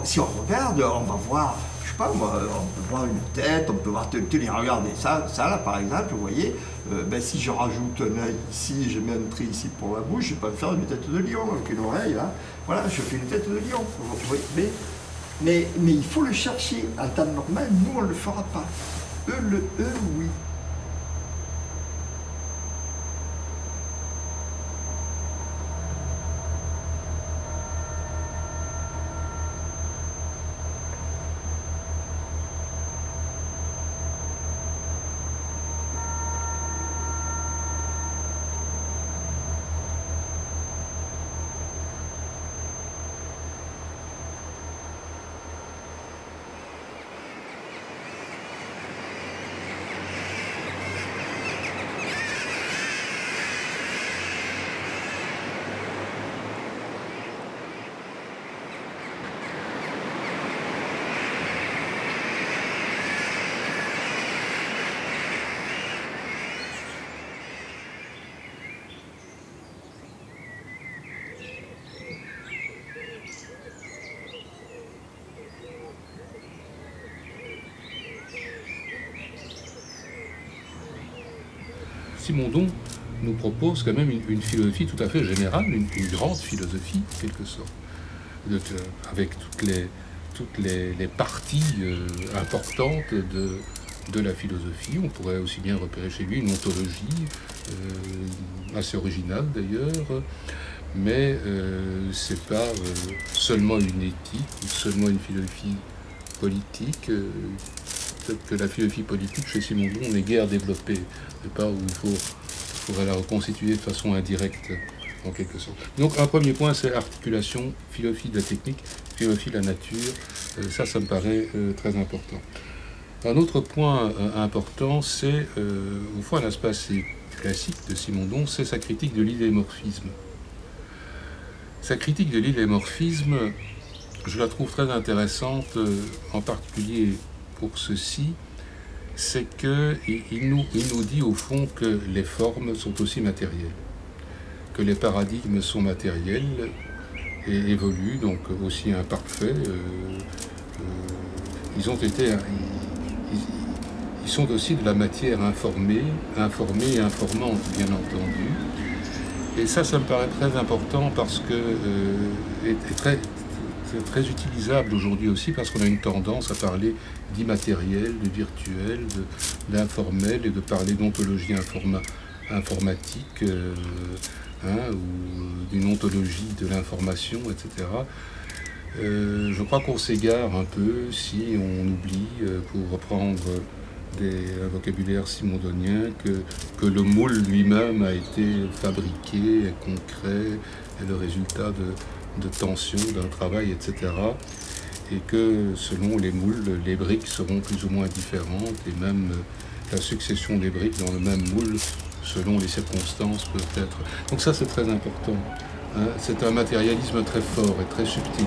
si on regarde, on va voir, je sais pas moi, on peut voir une tête, on peut voir, tenez, regardez, ça là par exemple, vous voyez, ben, si je rajoute un œil ici, je mets un trait ici pour la bouche, je vais pas faire une tête de lion avec une oreille, là, voilà, je fais une tête de lion, vous voyez, mais il faut le chercher, en temps normal, nous on le fera pas, eux oui. Simondon nous propose quand même une philosophie tout à fait générale, une grande philosophie, en quelque sorte, avec toutes les parties importantes de la philosophie. On pourrait aussi bien repérer chez lui une ontologie, assez originale d'ailleurs, mais c'est pas seulement une éthique ou seulement une philosophie politique. Peut-être que la philosophie politique chez Simondon n'est guère développée, c'est pas où il faudrait la reconstituer de façon indirecte, en quelque sorte. Donc un premier point, c'est l'articulation philosophie de la technique, philosophie de la nature, ça me paraît très important. Un autre point important, c'est au fond un aspect assez classique de Simondon, c'est sa critique de l'idéomorphisme. Sa critique de l'idéomorphisme, je la trouve très intéressante, en particulier pour ceci, c'est qu'il nous dit au fond que les formes sont aussi matérielles, que les paradigmes sont matériels et évoluent, donc aussi imparfaits. Ils sont aussi de la matière informée et informante, bien entendu. Et ça me paraît très important parce que c'est très utilisable aujourd'hui aussi parce qu'on a une tendance à parler d'immatériel, de virtuel, d'informel et de parler d'ontologie informatique ou d'une ontologie de l'information, etc. Je crois qu'on s'égare un peu si on oublie, pour reprendre un vocabulaire simondonien, que le moule lui-même a été fabriqué, est concret, est le résultat de tension, d'un travail, etc. et que selon les moules, les briques seront plus ou moins différentes, et même la succession des briques dans le même moule, selon les circonstances peut-être. Donc ça c'est très important, hein. C'est un matérialisme très fort et très subtil.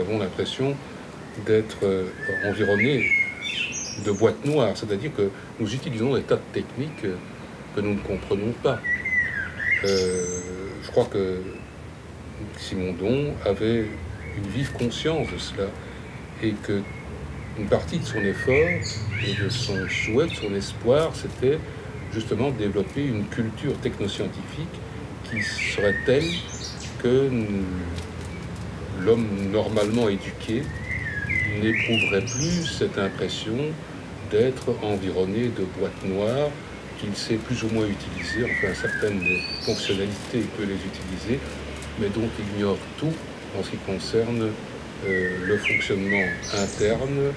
nous avons l'impression d'être environnés de boîtes noires, c'est-à-dire que nous utilisons des tas de techniques que nous ne comprenons pas. Je crois que Simondon avait une vive conscience de cela et que une partie de son effort et de son souhait, de son espoir, c'était justement de développer une culture technoscientifique qui serait telle que l'homme normalement éduqué n'éprouverait plus cette impression d'être environné de boîtes noires qu'il sait plus ou moins utiliser, enfin certaines fonctionnalités il peut les utiliser, mais dont il ignore tout en ce qui concerne le fonctionnement interne.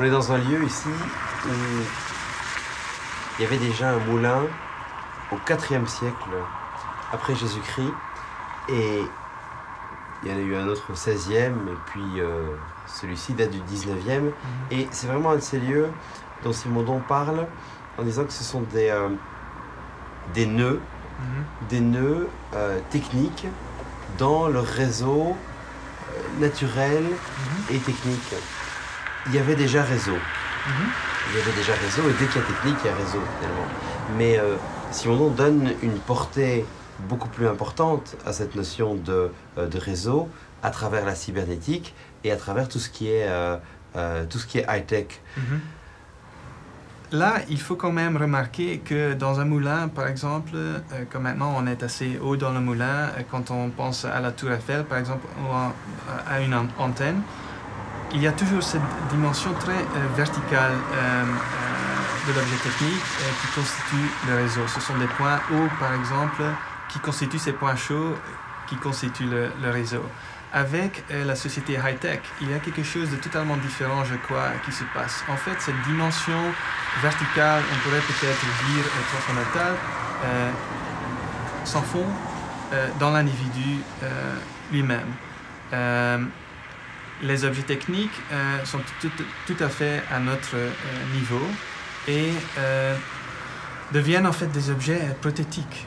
On est dans un lieu ici où il y avait déjà un moulin au IVe siècle après Jésus-Christ, et il y en a eu un autre au XVIe, et puis celui-ci date du XIXe. Et c'est vraiment un de ces lieux dont Simondon parle en disant que ce sont des nœuds, des nœuds techniques dans le réseau naturel et technique. Il y avait déjà réseau. Il y avait déjà réseau, et dès qu'il y a technique, il y a réseau, finalement. Mais Simondon donne une portée beaucoup plus importante à cette notion de réseau à travers la cybernétique et à travers tout ce qui est high-tech. Là, il faut quand même remarquer que dans un moulin, par exemple, comme maintenant on est assez haut dans le moulin, quand on pense à la Tour Eiffel, par exemple, ou à une antenne, il y a toujours cette dimension très verticale de l'objet technique qui constitue le réseau. Ce sont des points hauts, par exemple, qui constituent ces points chauds qui constituent le réseau. Avec la société high-tech, il y a quelque chose de totalement différent, je crois, qui se passe. En fait, cette dimension verticale, on pourrait peut-être dire transcendantale, s'en fond dans l'individu lui-même. Les objets techniques sont tout à fait à notre niveau et deviennent en fait des objets prothétiques.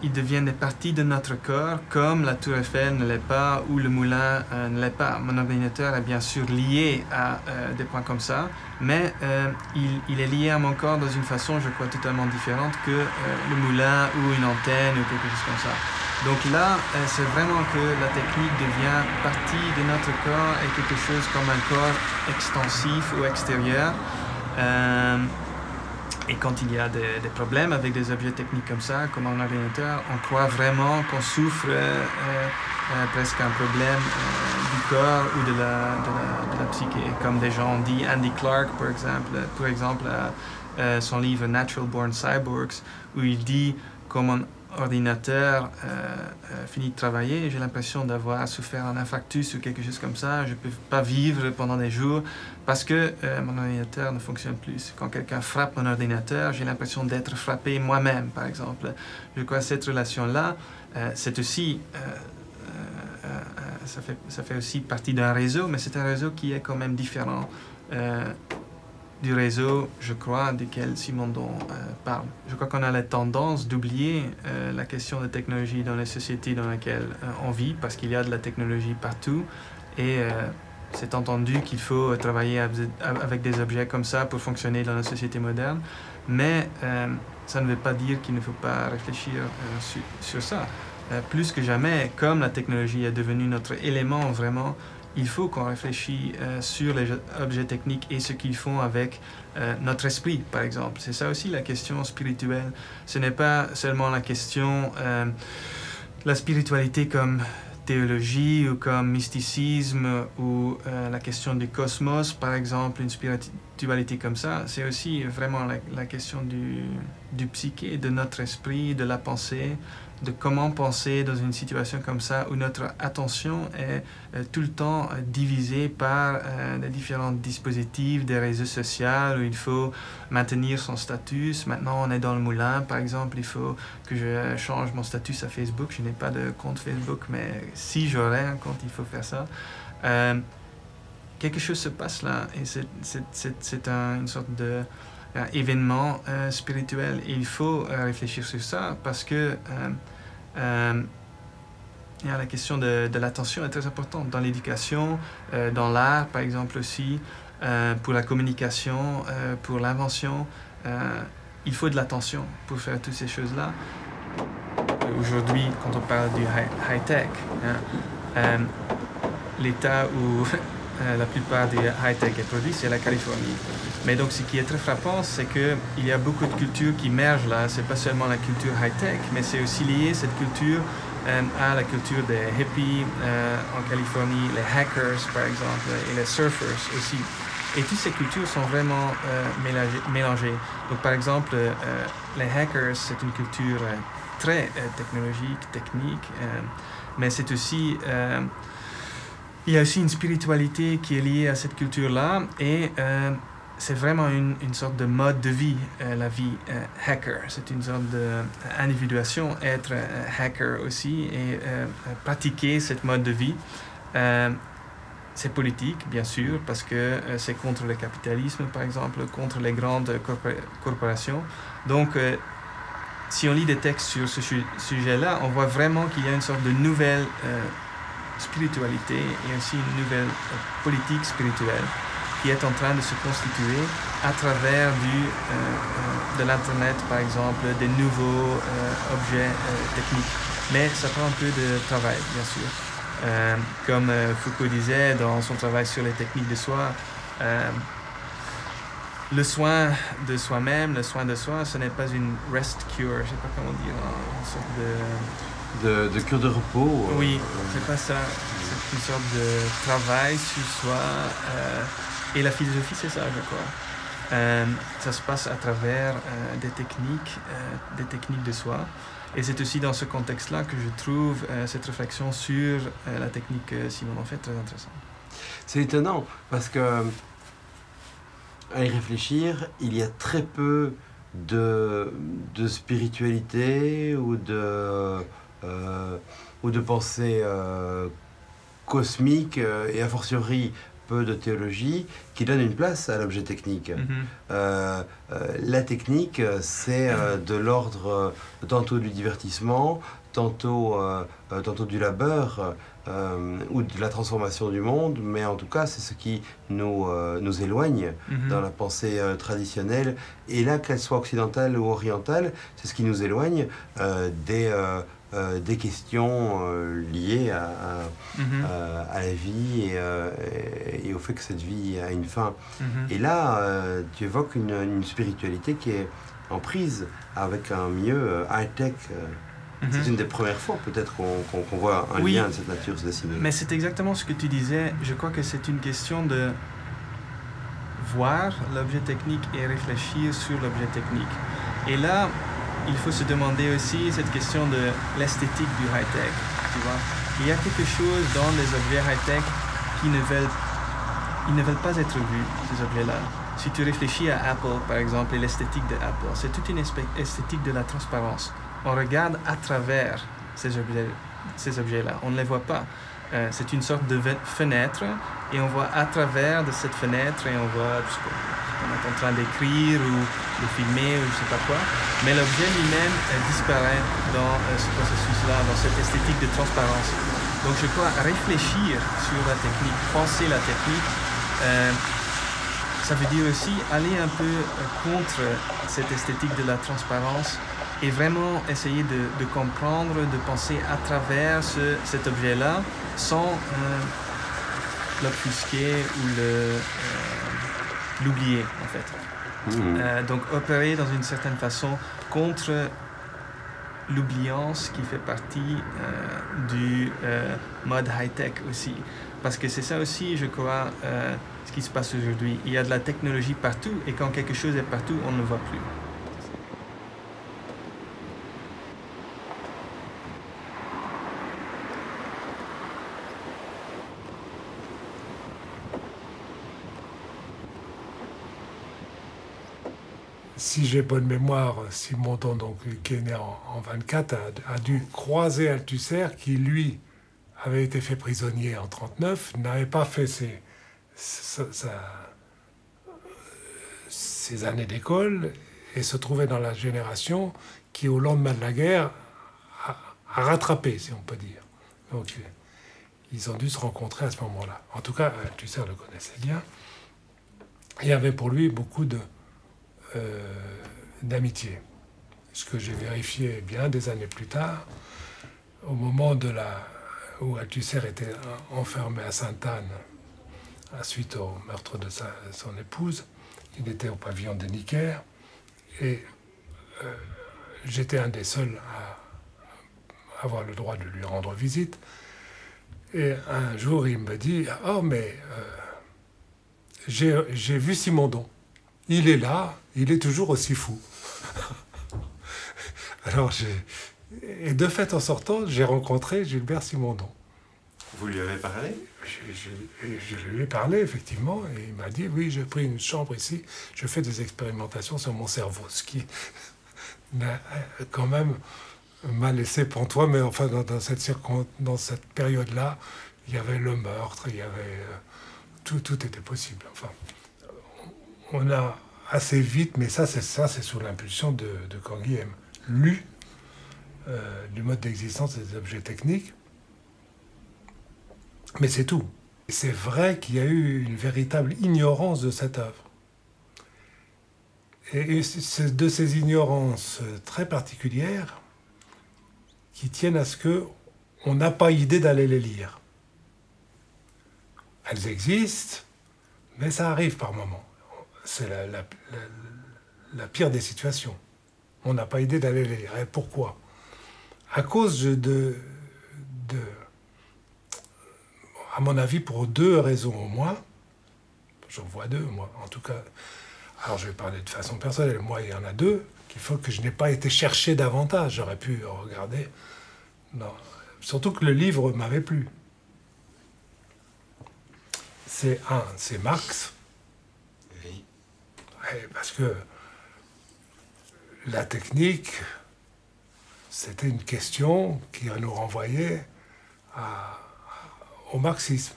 Ils deviennent des parties de notre corps, comme la Tour Eiffel ne l'est pas, ou le moulin ne l'est pas. Mon ordinateur est bien sûr lié à des points comme ça, mais il est lié à mon corps dans une façon, je crois, totalement différente que le moulin ou une antenne ou quelque chose comme ça. Donc là, c'est vraiment que la technique devient partie de notre corps et quelque chose comme un corps extensif ou extérieur. Et quand il y a des problèmes avec des objets techniques comme ça, comme un ordinateur, on croit vraiment qu'on souffre presque un problème du corps ou de la psyché. Comme des gens ont dit, Andy Clark, par exemple son livre Natural Born Cyborgs, où il dit comme un ordinateur fini de travailler, j'ai l'impression d'avoir souffert un infarctus ou quelque chose comme ça, je ne peux pas vivre pendant des jours parce que mon ordinateur ne fonctionne plus. Quand quelqu'un frappe mon ordinateur, j'ai l'impression d'être frappé moi-même, par exemple. Je crois que cette relation-là, c'est aussi... ça fait aussi partie d'un réseau, mais c'est un réseau qui est quand même différent du réseau, je crois, duquel Simondon parle. Je crois qu'on a la tendance d'oublier la question de technologie dans les sociétés dans lesquelles on vit, parce qu'il y a de la technologie partout, et c'est entendu qu'il faut travailler avec des objets comme ça pour fonctionner dans la société moderne, mais ça ne veut pas dire qu'il ne faut pas réfléchir sur ça. Plus que jamais, comme la technologie est devenue notre élément vraiment, il faut qu'on réfléchisse sur les objets techniques et ce qu'ils font avec notre esprit, par exemple. C'est ça aussi la question spirituelle. Ce n'est pas seulement la question la spiritualité comme théologie ou comme mysticisme ou la question du cosmos, par exemple, une spiritualité comme ça. C'est aussi vraiment la question du psyché, de notre esprit, de la pensée, de comment penser dans une situation comme ça où notre attention est tout le temps divisée par les différents dispositifs des réseaux sociaux où il faut maintenir son statut. Maintenant, on est dans le moulin, par exemple, il faut que je change mon statut à Facebook. Je n'ai pas de compte Facebook, mais si j'aurais un compte, il faut faire ça. Quelque chose se passe là et c'est une sorte de... un événement spirituel. Et il faut réfléchir sur ça parce que la question de l'attention est très importante dans l'éducation, dans l'art par exemple aussi, pour la communication, pour l'invention. Il faut de l'attention pour faire toutes ces choses-là. Aujourd'hui, quand on parle du high-tech, l'état où la plupart des high-tech est produit, c'est la Californie. Mais donc, ce qui est très frappant, c'est qu'il y a beaucoup de cultures qui mergent là. C'est pas seulement la culture high-tech, mais c'est aussi lié, cette culture, à la culture des hippies en Californie, les hackers, par exemple, et les surfers aussi. Et toutes ces cultures sont vraiment mélangées. Donc, par exemple, les hackers, c'est une culture très technologique, technique, mais c'est aussi... il y a aussi une spiritualité qui est liée à cette culture-là et c'est vraiment une sorte de mode de vie, la vie hacker. C'est une sorte d'individuation, être hacker aussi et pratiquer cette mode de vie. C'est politique, bien sûr, parce que c'est contre le capitalisme, par exemple, contre les grandes corporations. Donc, si on lit des textes sur ce sujet-là, on voit vraiment qu'il y a une sorte de nouvelle... spiritualité et aussi une nouvelle politique spirituelle qui est en train de se constituer à travers de l'Internet, par exemple, des nouveaux objets techniques. Mais ça prend un peu de travail, bien sûr. Comme Foucault disait dans son travail sur les techniques de soi, le soin de soi-même, le soin de soi, ce n'est pas une rest cure, je ne sais pas comment dire, une sorte de cure de repos. Oui, c'est pas ça. C'est une sorte de travail sur soi. Et la philosophie, c'est ça, je crois. Ça se passe à travers des techniques de soi. Et c'est aussi dans ce contexte-là que je trouve cette réflexion sur la technique Simondon en fait très intéressante. C'est étonnant parce que, à y réfléchir, il y a très peu de spiritualité ou de pensée cosmique et a fortiori peu de théologie qui donne une place à l'objet technique. Mm-hmm. La technique, c'est de l'ordre tantôt du divertissement, tantôt du labeur ou de la transformation du monde, mais en tout cas c'est ce qui nous éloigne mm-hmm. dans la pensée traditionnelle, et là qu'elle soit occidentale ou orientale, c'est ce qui nous éloigne des questions liées à la vie et au fait que cette vie a une fin. Mm-hmm. Et là, tu évoques une spiritualité qui est en prise avec un milieu high-tech. Mm-hmm. C'est une des premières fois peut-être qu'on voit un lien de cette nature se dessiner. Mais c'est exactement ce que tu disais. Je crois que c'est une question de voir l'objet technique et réfléchir sur l'objet technique. Et là, il faut se demander aussi cette question de l'esthétique du high-tech, tu vois. Il y a quelque chose dans les objets high-tech qui ne veulent pas être vus, ces objets-là. Si tu réfléchis à Apple, par exemple, et l'esthétique d'Apple, c'est toute une esthétique de la transparence. On regarde à travers ces objets-là, on ne les voit pas. C'est une sorte de fenêtre, et on voit à travers de cette fenêtre, et on voit tout ce qu'on est en train d'écrire ou de filmer ou je ne sais pas quoi. Mais l'objet lui-même disparaît dans ce processus-là, dans cette esthétique de transparence. Donc je crois réfléchir sur la technique, penser la technique, ça veut dire aussi aller un peu contre cette esthétique de la transparence et vraiment essayer de comprendre, de penser à travers cet objet-là sans l'obfusquer ou l'oublier, en fait. Mmh. Donc opérer dans une certaine façon contre l'oubliance qui fait partie du mode high-tech aussi. Parce que c'est ça aussi, je crois, ce qui se passe aujourd'hui. Il y a de la technologie partout, et quand quelque chose est partout, on ne le voit plus. Si j'ai bonne mémoire, Simondon, donc, qui est né en 24, a dû croiser Althusser, qui, lui, avait été fait prisonnier en 39, n'avait pas fait ses années d'école, et se trouvait dans la génération qui, au lendemain de la guerre, a rattrapé, si on peut dire. Donc, ils ont dû se rencontrer à ce moment-là. En tout cas, Althusser le connaissait bien. Il y avait pour lui beaucoup d'amitié, ce que j'ai vérifié bien des années plus tard, au moment où Althusser était enfermé à Sainte-Anne suite au meurtre de son épouse. Il était au pavillon des Nicaires, et j'étais un des seuls à avoir le droit de lui rendre visite. Et un jour il me dit « Oh mais j'ai vu Simondon. Il est là, il est toujours aussi fou. » Alors et de fait, en sortant, j'ai rencontré Gilbert Simondon. Vous lui avez parlé ? Je lui ai parlé, effectivement, et il m'a dit « Oui, j'ai pris une chambre ici, je fais des expérimentations sur mon cerveau », ce qui quand même m'a laissé pantois, mais enfin, dans cette période-là, il y avait le meurtre, il y avait... Tout était possible, enfin... On a assez vite, mais ça c'est sous l'impulsion de Canguilhem, lu du mode d'existence des objets techniques. Mais c'est tout. c'est vrai qu'il y a eu une véritable ignorance de cette œuvre. Et de ces ignorances très particulières qui tiennent à ce qu'on n'a pas idée d'aller les lire. Elles existent, mais ça arrive par moments. C'est la pire des situations. On n'a pas idée d'aller les lire. Et pourquoi? À cause de, à mon avis, pour deux raisons au moins. J'en vois deux, moi, en tout cas. Alors je vais parler de façon personnelle. Moi, il y en a deux qu'il faut que je n'ai pas été chercher davantage. J'aurais pu regarder. Non. Surtout que le livre m'avait plu. C'est un, c'est Marx. Oui. Ouais, parce que la technique, c'était une question qui nous renvoyait au marxisme.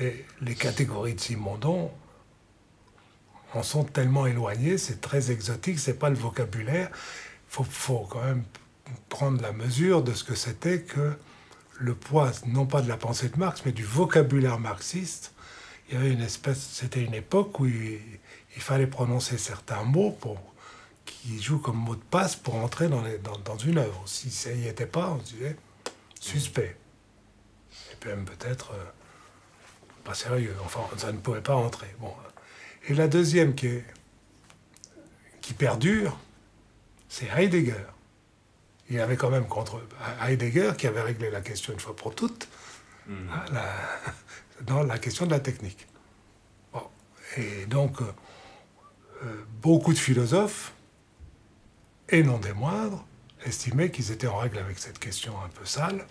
Et les catégories de Simondon en sont tellement éloignées, c'est très exotique, c'est pas le vocabulaire. Faut quand même prendre la mesure de ce que c'était que le poids, non pas de la pensée de Marx, mais du vocabulaire marxiste. Il y avait une espèce, c'était une époque où il fallait prononcer certains mots qui jouent comme mot de passe pour entrer dans une œuvre. Si ça n'y était pas, on se disait suspect. Et puis même peut-être pas sérieux. Enfin, ça ne pouvait pas entrer. Bon. Et la deuxième qui perdure, c'est Heidegger. Il y avait quand même contre Heidegger qui avait réglé la question une fois pour toutes, dans la question de la technique. Bon. Et donc, beaucoup de philosophes, et non des moindres, estimaient qu'ils étaient en règle avec cette question un peu sale,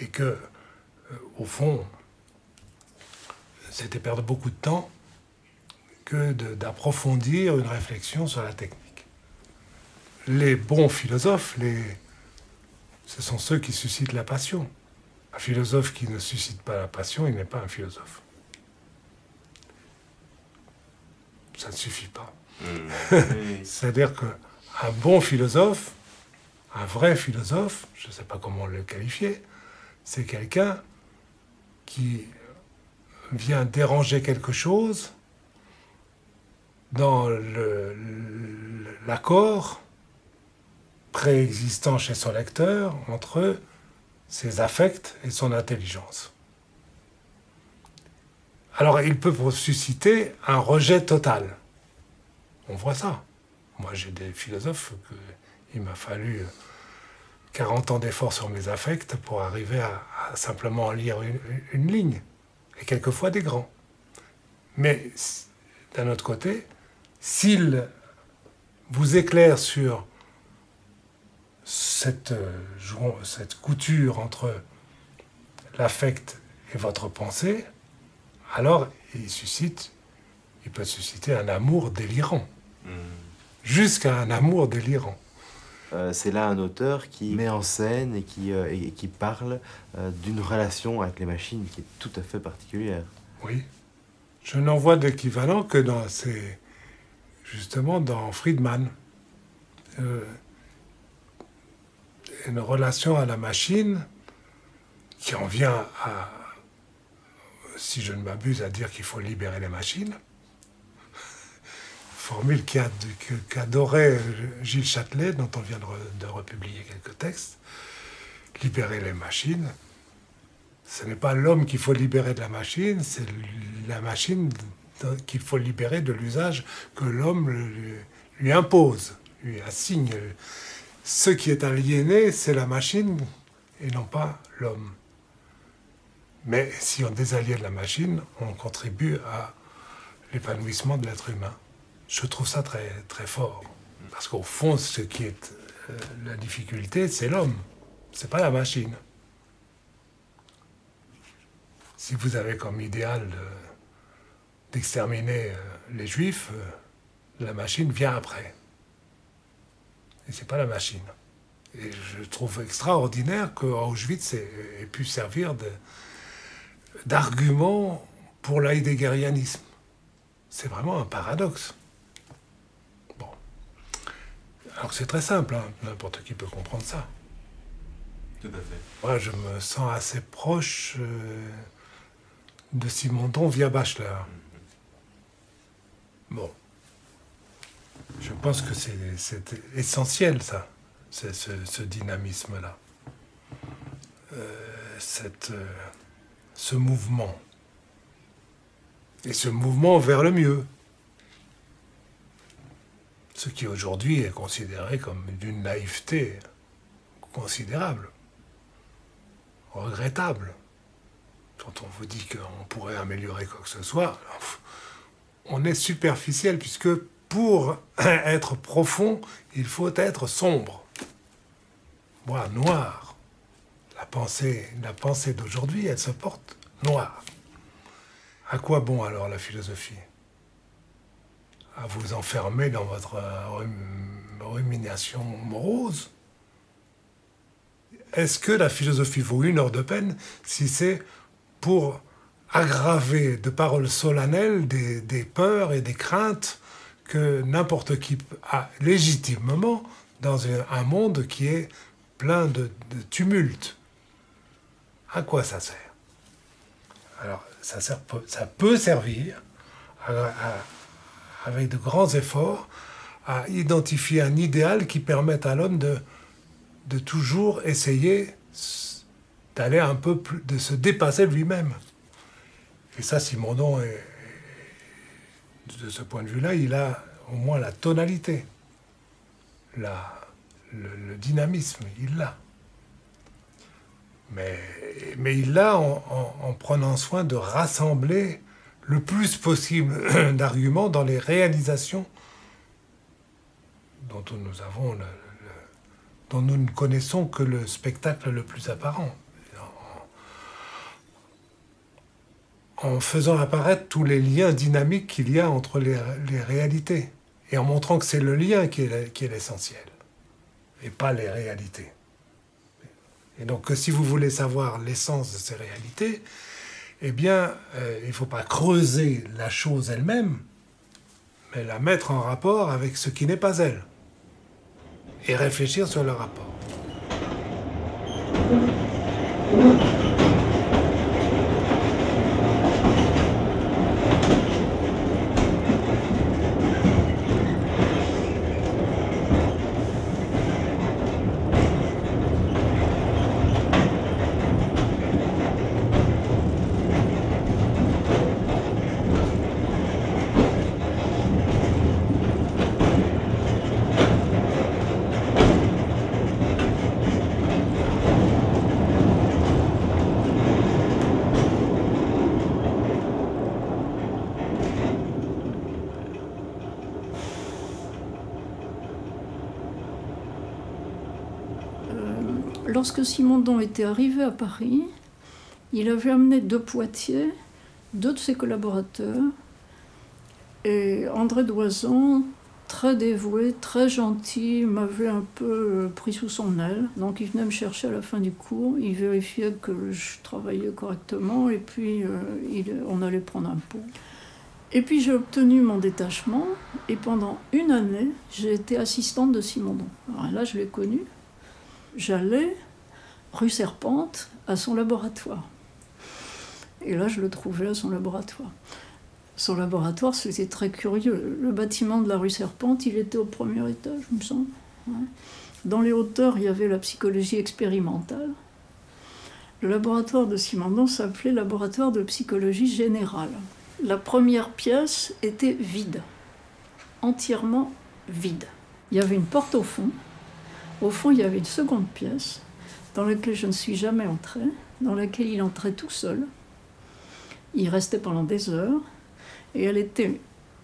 et que, au fond, c'était perdre beaucoup de temps que d'approfondir une réflexion sur la technique. Les bons philosophes, ce sont ceux qui suscitent la passion. Un philosophe qui ne suscite pas la passion, il n'est pas un philosophe. Ça ne suffit pas. C'est-à-dire qu'un bon philosophe, un vrai philosophe, je ne sais pas comment le qualifier, c'est quelqu'un qui vient déranger quelque chose dans l'accord préexistant chez son lecteur entre ses affects et son intelligence. Alors il peut susciter un rejet total. On voit ça. Moi, j'ai des philosophes que il m'a fallu 40 ans d'efforts sur mes affects pour arriver à simplement lire une ligne, et quelquefois des grands. Mais d'un autre côté, s'il vous éclaire sur cette couture entre l'affect et votre pensée, alors il peut susciter un amour délirant. Jusqu'à un amour délirant. C'est là un auteur qui met en scène et qui parle d'une relation avec les machines qui est tout à fait particulière. Oui. Je n'en vois d'équivalent que justement dans Friedman. Une relation à la machine qui en vient à, si je ne m'abuse, à dire qu'il faut libérer les machines. Formule qu'adorait Gilles Châtelet, dont on vient de republier quelques textes. Libérer les machines, ce n'est pas l'homme qu'il faut libérer de la machine, c'est la machine qu'il faut libérer de l'usage que l'homme lui impose, lui assigne. Ce qui est aliéné, c'est la machine et non pas l'homme. Mais si on désaliène la machine, on contribue à l'épanouissement de l'être humain. Je trouve ça très, très fort. Parce qu'au fond, ce qui est la difficulté, c'est l'homme. C'est pas la machine. Si vous avez comme idéal d'exterminer les Juifs, la machine vient après. Et c'est pas la machine. Et je trouve extraordinaire qu'Auschwitz ait pu servir d'argument pour l'heideggerianisme. C'est vraiment un paradoxe. Alors c'est très simple, n'importe qui peut comprendre ça. Tout à fait. Ouais, je me sens assez proche de Simondon via Bachelard. Bon. Je pense que c'est essentiel, ça, ce dynamisme-là. Ce mouvement. Et ce mouvement vers le mieux. Ce qui aujourd'hui est considéré comme d'une naïveté considérable, regrettable. Quand on vous dit qu'on pourrait améliorer quoi que ce soit, on est superficiel, puisque pour être profond, il faut être sombre, voire noir. La pensée d'aujourd'hui, elle se porte noire. À quoi bon alors la philosophie ? À vous enfermer dans votre rumination morose? Est-ce que la philosophie vaut une heure de peine si c'est pour aggraver de paroles solennelles des peurs et des craintes que n'importe qui a légitimement dans un monde qui est plein de tumultes? À quoi ça sert? Alors, ça peut servir avec de grands efforts, à identifier un idéal qui permette à l'homme de toujours essayer d'aller un peu plus, de se dépasser lui-même. Et ça, Simondon, de ce point de vue-là, il a au moins la tonalité, le dynamisme, il l'a. Mais il l'a en prenant soin de rassembler le plus possible d'arguments dans les réalisations dont nous ne connaissons que le spectacle le plus apparent, en faisant apparaître tous les liens dynamiques qu'il y a entre les réalités, et en montrant que c'est le lien qui est l'essentiel, et pas les réalités. Et donc si vous voulez savoir l'essence de ces réalités, eh bien, il ne faut pas creuser la chose elle-même, mais la mettre en rapport avec ce qui n'est pas elle, et réfléchir sur le rapport. Lorsque Simondon était arrivé à Paris, il avait amené de Poitiers deux de ses collaborateurs, et André Doisan, très dévoué, très gentil, m'avait un peu pris sous son aile. Donc il venait me chercher à la fin du cours, il vérifiait que je travaillais correctement, et puis on allait prendre un pot. Et puis j'ai obtenu mon détachement, et pendant une année, j'ai été assistante de Simondon. Alors là, je l'ai connu. J'allais rue Serpente à son laboratoire. Et là, je le trouvais à son laboratoire. Son laboratoire, c'était très curieux. Le bâtiment de la rue Serpente, il était au premier étage, il me semble. Dans les hauteurs, il y avait la psychologie expérimentale. Le laboratoire de Simondon s'appelait laboratoire de psychologie générale. La première pièce était vide, entièrement vide. Il y avait une porte au fond. Au fond, il y avait une seconde pièce dans laquelle je ne suis jamais entrée, dans laquelle il entrait tout seul. Il restait pendant des heures et elle était,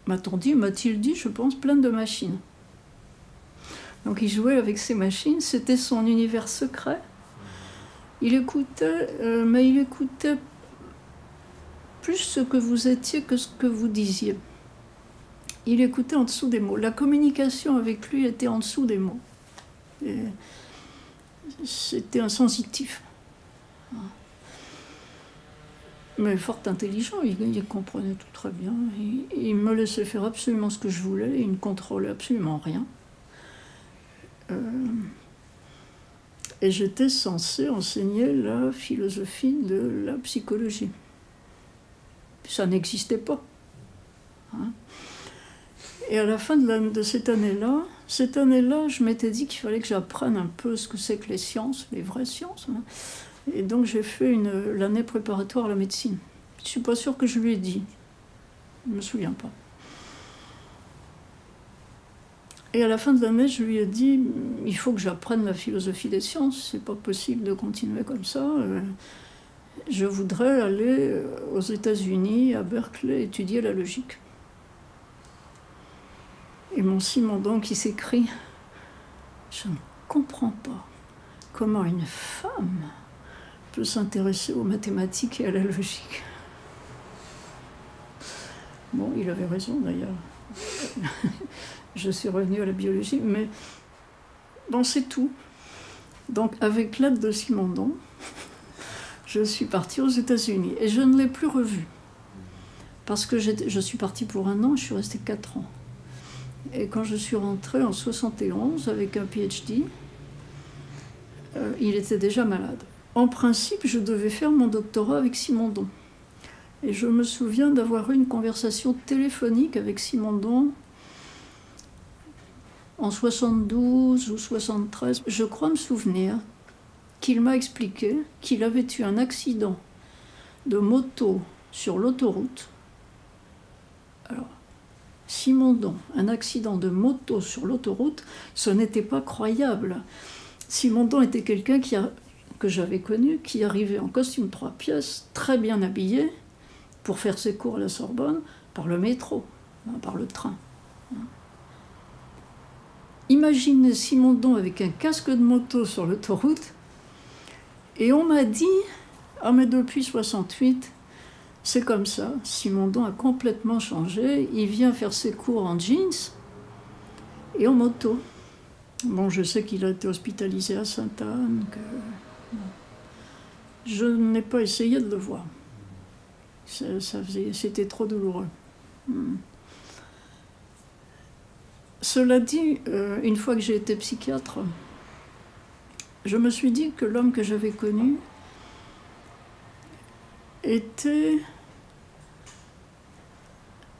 m'a-t-il dit, je pense, pleine de machines. Donc il jouait avec ses machines, c'était son univers secret. Il écoutait, mais il écoutait plus ce que vous étiez que ce que vous disiez. Il écoutait en dessous des mots. La communication avec lui était en dessous des mots. C'était insensitif, mais fort intelligent, il comprenait tout très bien, il me laissait faire absolument ce que je voulais, il ne contrôlait absolument rien. et j'étais censée enseigner la philosophie de la psychologie. Ça n'existait pas. Hein? Et à la fin de cette année-là, je m'étais dit qu'il fallait que j'apprenne un peu ce que c'est que les sciences, les vraies sciences. Hein? Et donc j'ai fait l'année préparatoire à la médecine. Je ne suis pas sûre que je lui ai dit. Je ne me souviens pas. Et à la fin de l'année, je lui ai dit, il faut que j'apprenne la philosophie des sciences, c'est pas possible de continuer comme ça. Je voudrais aller aux États-Unis, à Berkeley, étudier la logique. Et mon Simondon qui s'écrie, je ne comprends pas comment une femme peut s'intéresser aux mathématiques et à la logique. Bon, il avait raison d'ailleurs. Je suis revenue à la biologie, mais bon, c'est tout. Donc, avec l'aide de Simondon, je suis partie aux États-Unis et je ne l'ai plus revue. Parce que je suis partie pour 1 an, je suis restée 4 ans. Et quand je suis rentrée en 71 avec un PhD, il était déjà malade. En principe, je devais faire mon doctorat avec Simondon. Et je me souviens d'avoir eu une conversation téléphonique avec Simondon en 72 ou 73. Je crois me souvenir qu'il m'a expliqué qu'il avait eu un accident de moto sur l'autoroute. Alors, Simondon, un accident de moto sur l'autoroute, ce n'était pas croyable. Simondon était quelqu'un que j'avais connu, qui arrivait en costume 3 pièces, très bien habillé, pour faire ses cours à la Sorbonne, par le métro, par le train. Imaginez Simondon avec un casque de moto sur l'autoroute, et on m'a dit, ah mais depuis 68, c'est comme ça, Simondon a complètement changé, il vient faire ses cours en jeans et en moto. Bon, je sais qu'il a été hospitalisé à Sainte-Anne, que... je n'ai pas essayé de le voir. C'était trop douloureux. Cela dit, une fois que j'ai été psychiatre, je me suis dit que l'homme que j'avais connu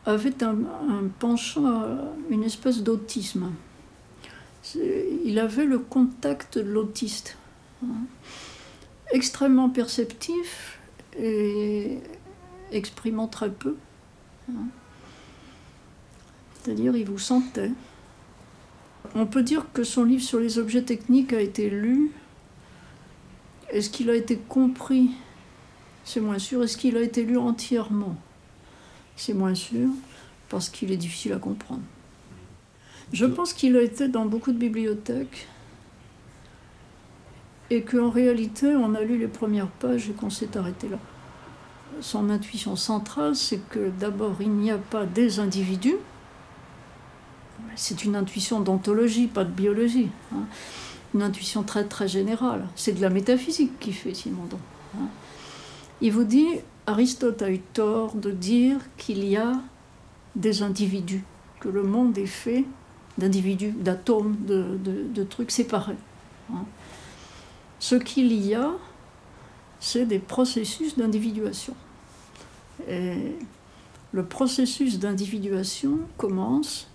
avait un penchant à une espèce d'autisme. Il avait le contact de l'autiste, hein, extrêmement perceptif et exprimant très peu. Hein. C'est-à-dire, il vous sentait. On peut dire que son livre sur les objets techniques a été lu. Est-ce qu'il a été compris? C'est moins sûr. Est-ce qu'il a été lu entièrement? C'est moins sûr, parce qu'il est difficile à comprendre. Je pense qu'il a été dans beaucoup de bibliothèques et qu'en réalité, on a lu les premières pages et qu'on s'est arrêté là. Son intuition centrale, c'est que d'abord, il n'y a pas des individus. C'est une intuition d'ontologie, pas de biologie. Hein. Une intuition très, très générale. C'est de la métaphysique qu'il fait, Simondon. Hein. Il vous dit, Aristote a eu tort de dire qu'il y a des individus, que le monde est fait d'individus, d'atomes, de trucs séparés. Hein. Ce qu'il y a, c'est des processus d'individuation. Et le processus d'individuation commence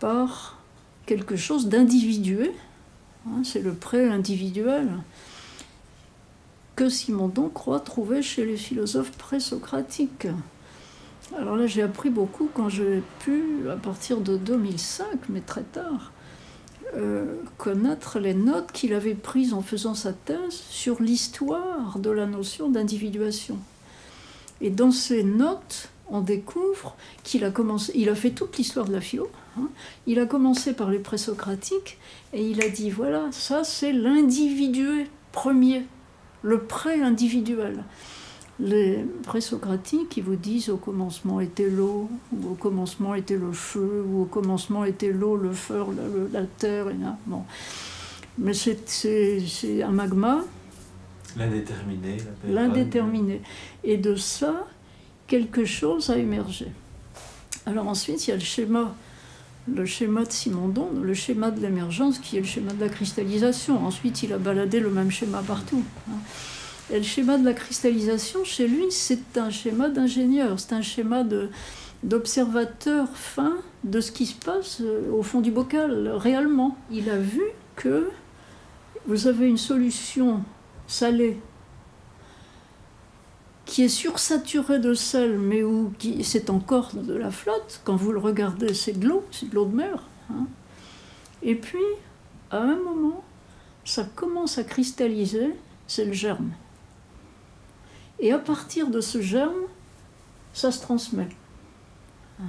par quelque chose d'individué, hein, c'est le pré-individuel, que Simondon croit trouver chez les philosophes pré-socratiques. Alors là, j'ai appris beaucoup quand j'ai pu, à partir de 2005, mais très tard, connaître les notes qu'il avait prises en faisant sa thèse sur l'histoire de la notion d'individuation. Et dans ces notes, on découvre qu'il a commencé, il a fait toute l'histoire de la philo, hein, il a commencé par les présocratiques et il a dit, voilà, ça c'est l'individué premier, le pré-individuel. Les présocratiques, ils vous disent, au commencement était l'eau, ou au commencement était le feu, ou au commencement était l'eau, le feu, la terre, et là, bon. Mais c'est un magma. L'indéterminé. L'indéterminé. Et de ça, quelque chose a émergé. Alors ensuite, il y a le schéma le schéma de Simondon, le schéma de l'émergence qui est le schéma de la cristallisation. Ensuite, il a baladé le même schéma partout. Et le schéma de la cristallisation, chez lui, c'est un schéma d'ingénieur, c'est un schéma d'observateur fin de ce qui se passe au fond du bocal, réellement. Il a vu que vous avez une solution salée qui est sursaturée de sel, mais où c'est encore de la flotte. Quand vous le regardez, c'est de l'eau de mer. Hein. Et puis, à un moment, ça commence à cristalliser, c'est le germe. Et à partir de ce germe, ça se transmet. Hein.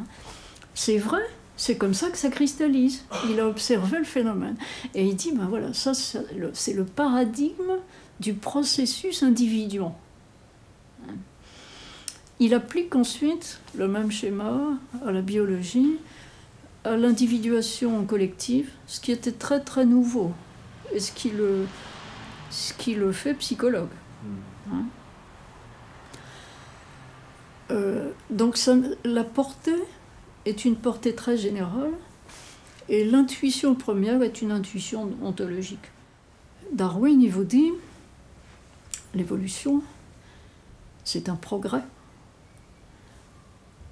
C'est vrai, c'est comme ça que ça cristallise. Il a observé le phénomène. Et il dit, ben voilà, ça c'est le paradigme du processus individuant. Il applique ensuite le même schéma à la biologie, à l'individuation collective, ce qui était très très nouveau, et ce qui le fait psychologue. Hein. Donc ça, la portée est une portée très générale, et l'intuition première est une intuition ontologique. Darwin, il vous dit, l'évolution, c'est un progrès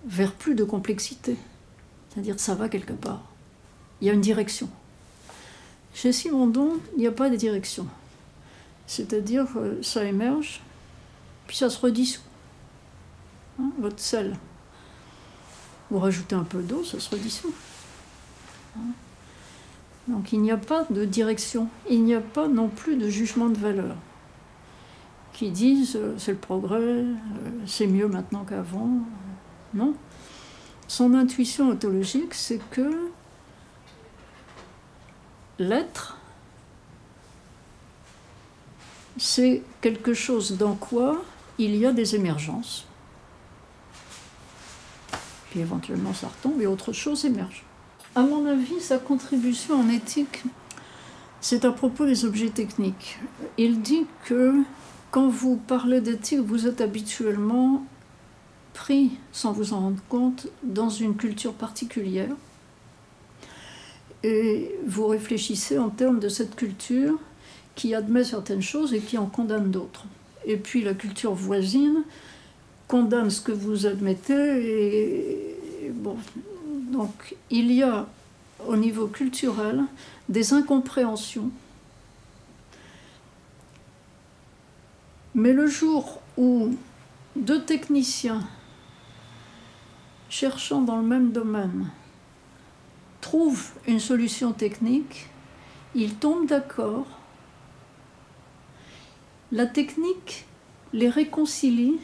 vers plus de complexité. C'est-à-dire ça va quelque part. Il y a une direction. Chez Simondon, il n'y a pas de direction. C'est-à-dire ça émerge, puis ça se redissout. Hein, votre sel. Vous rajoutez un peu d'eau, ça se redissout. Hein. Donc il n'y a pas de direction. Il n'y a pas non plus de jugement de valeur. Qui disent c'est le progrès, c'est mieux maintenant qu'avant. Non. Son intuition ontologique, c'est que l'être, c'est quelque chose dans quoi il y a des émergences. Puis éventuellement ça retombe et autre chose émerge. À mon avis, sa contribution en éthique, c'est à propos des objets techniques. Il dit que quand vous parlez d'éthique, vous êtes habituellement pris, sans vous en rendre compte, dans une culture particulière. Et vous réfléchissez en termes de cette culture qui admet certaines choses et qui en condamne d'autres. Et puis la culture voisine condamne ce que vous admettez. Et bon, donc il y a, au niveau culturel, des incompréhensions. Mais le jour où deux techniciens cherchant dans le même domaine trouvent une solution technique, ils tombent d'accord. La technique les réconcilie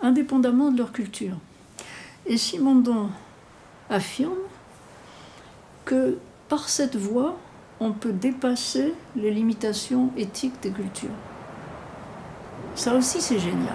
indépendamment de leur culture. Et Simondon affirme que par cette voie, on peut dépasser les limitations éthiques des cultures. Ça aussi, c'est génial.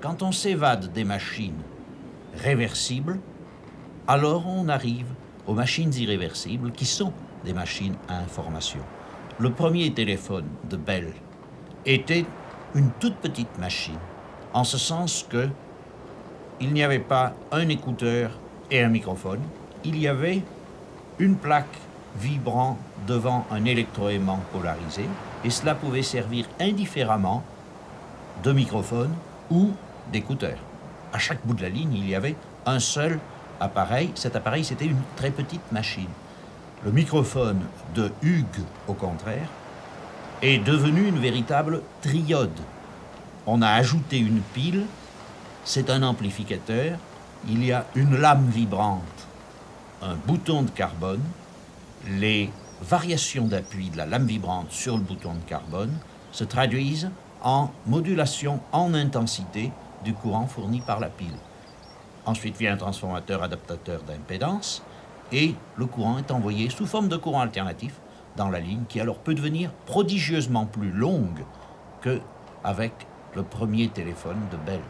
Quand on s'évade des machines réversibles, alors on arrive aux machines irréversibles qui sont des machines à information. Le premier téléphone de Bell était une toute petite machine, en ce sens que il n'y avait pas un écouteur et un microphone, il y avait une plaque vibrant devant un électroaimant polarisé, et cela pouvait servir indifféremment de microphone ou d'écouteurs. À chaque bout de la ligne, il y avait un seul appareil. Cet appareil, c'était une très petite machine. Le microphone de Hugues, au contraire, est devenu une véritable triode. On a ajouté une pile, c'est un amplificateur, il y a une lame vibrante, un bouton de carbone, les variations d'appui de la lame vibrante sur le bouton de carbone se traduisent en modulation, en intensité du courant fourni par la pile. ensuite vient un transformateur adaptateur d'impédance, et le courant est envoyé sous forme de courant alternatif dans la ligne qui alors peut devenir prodigieusement plus longue qu'avec le premier téléphone de Bell.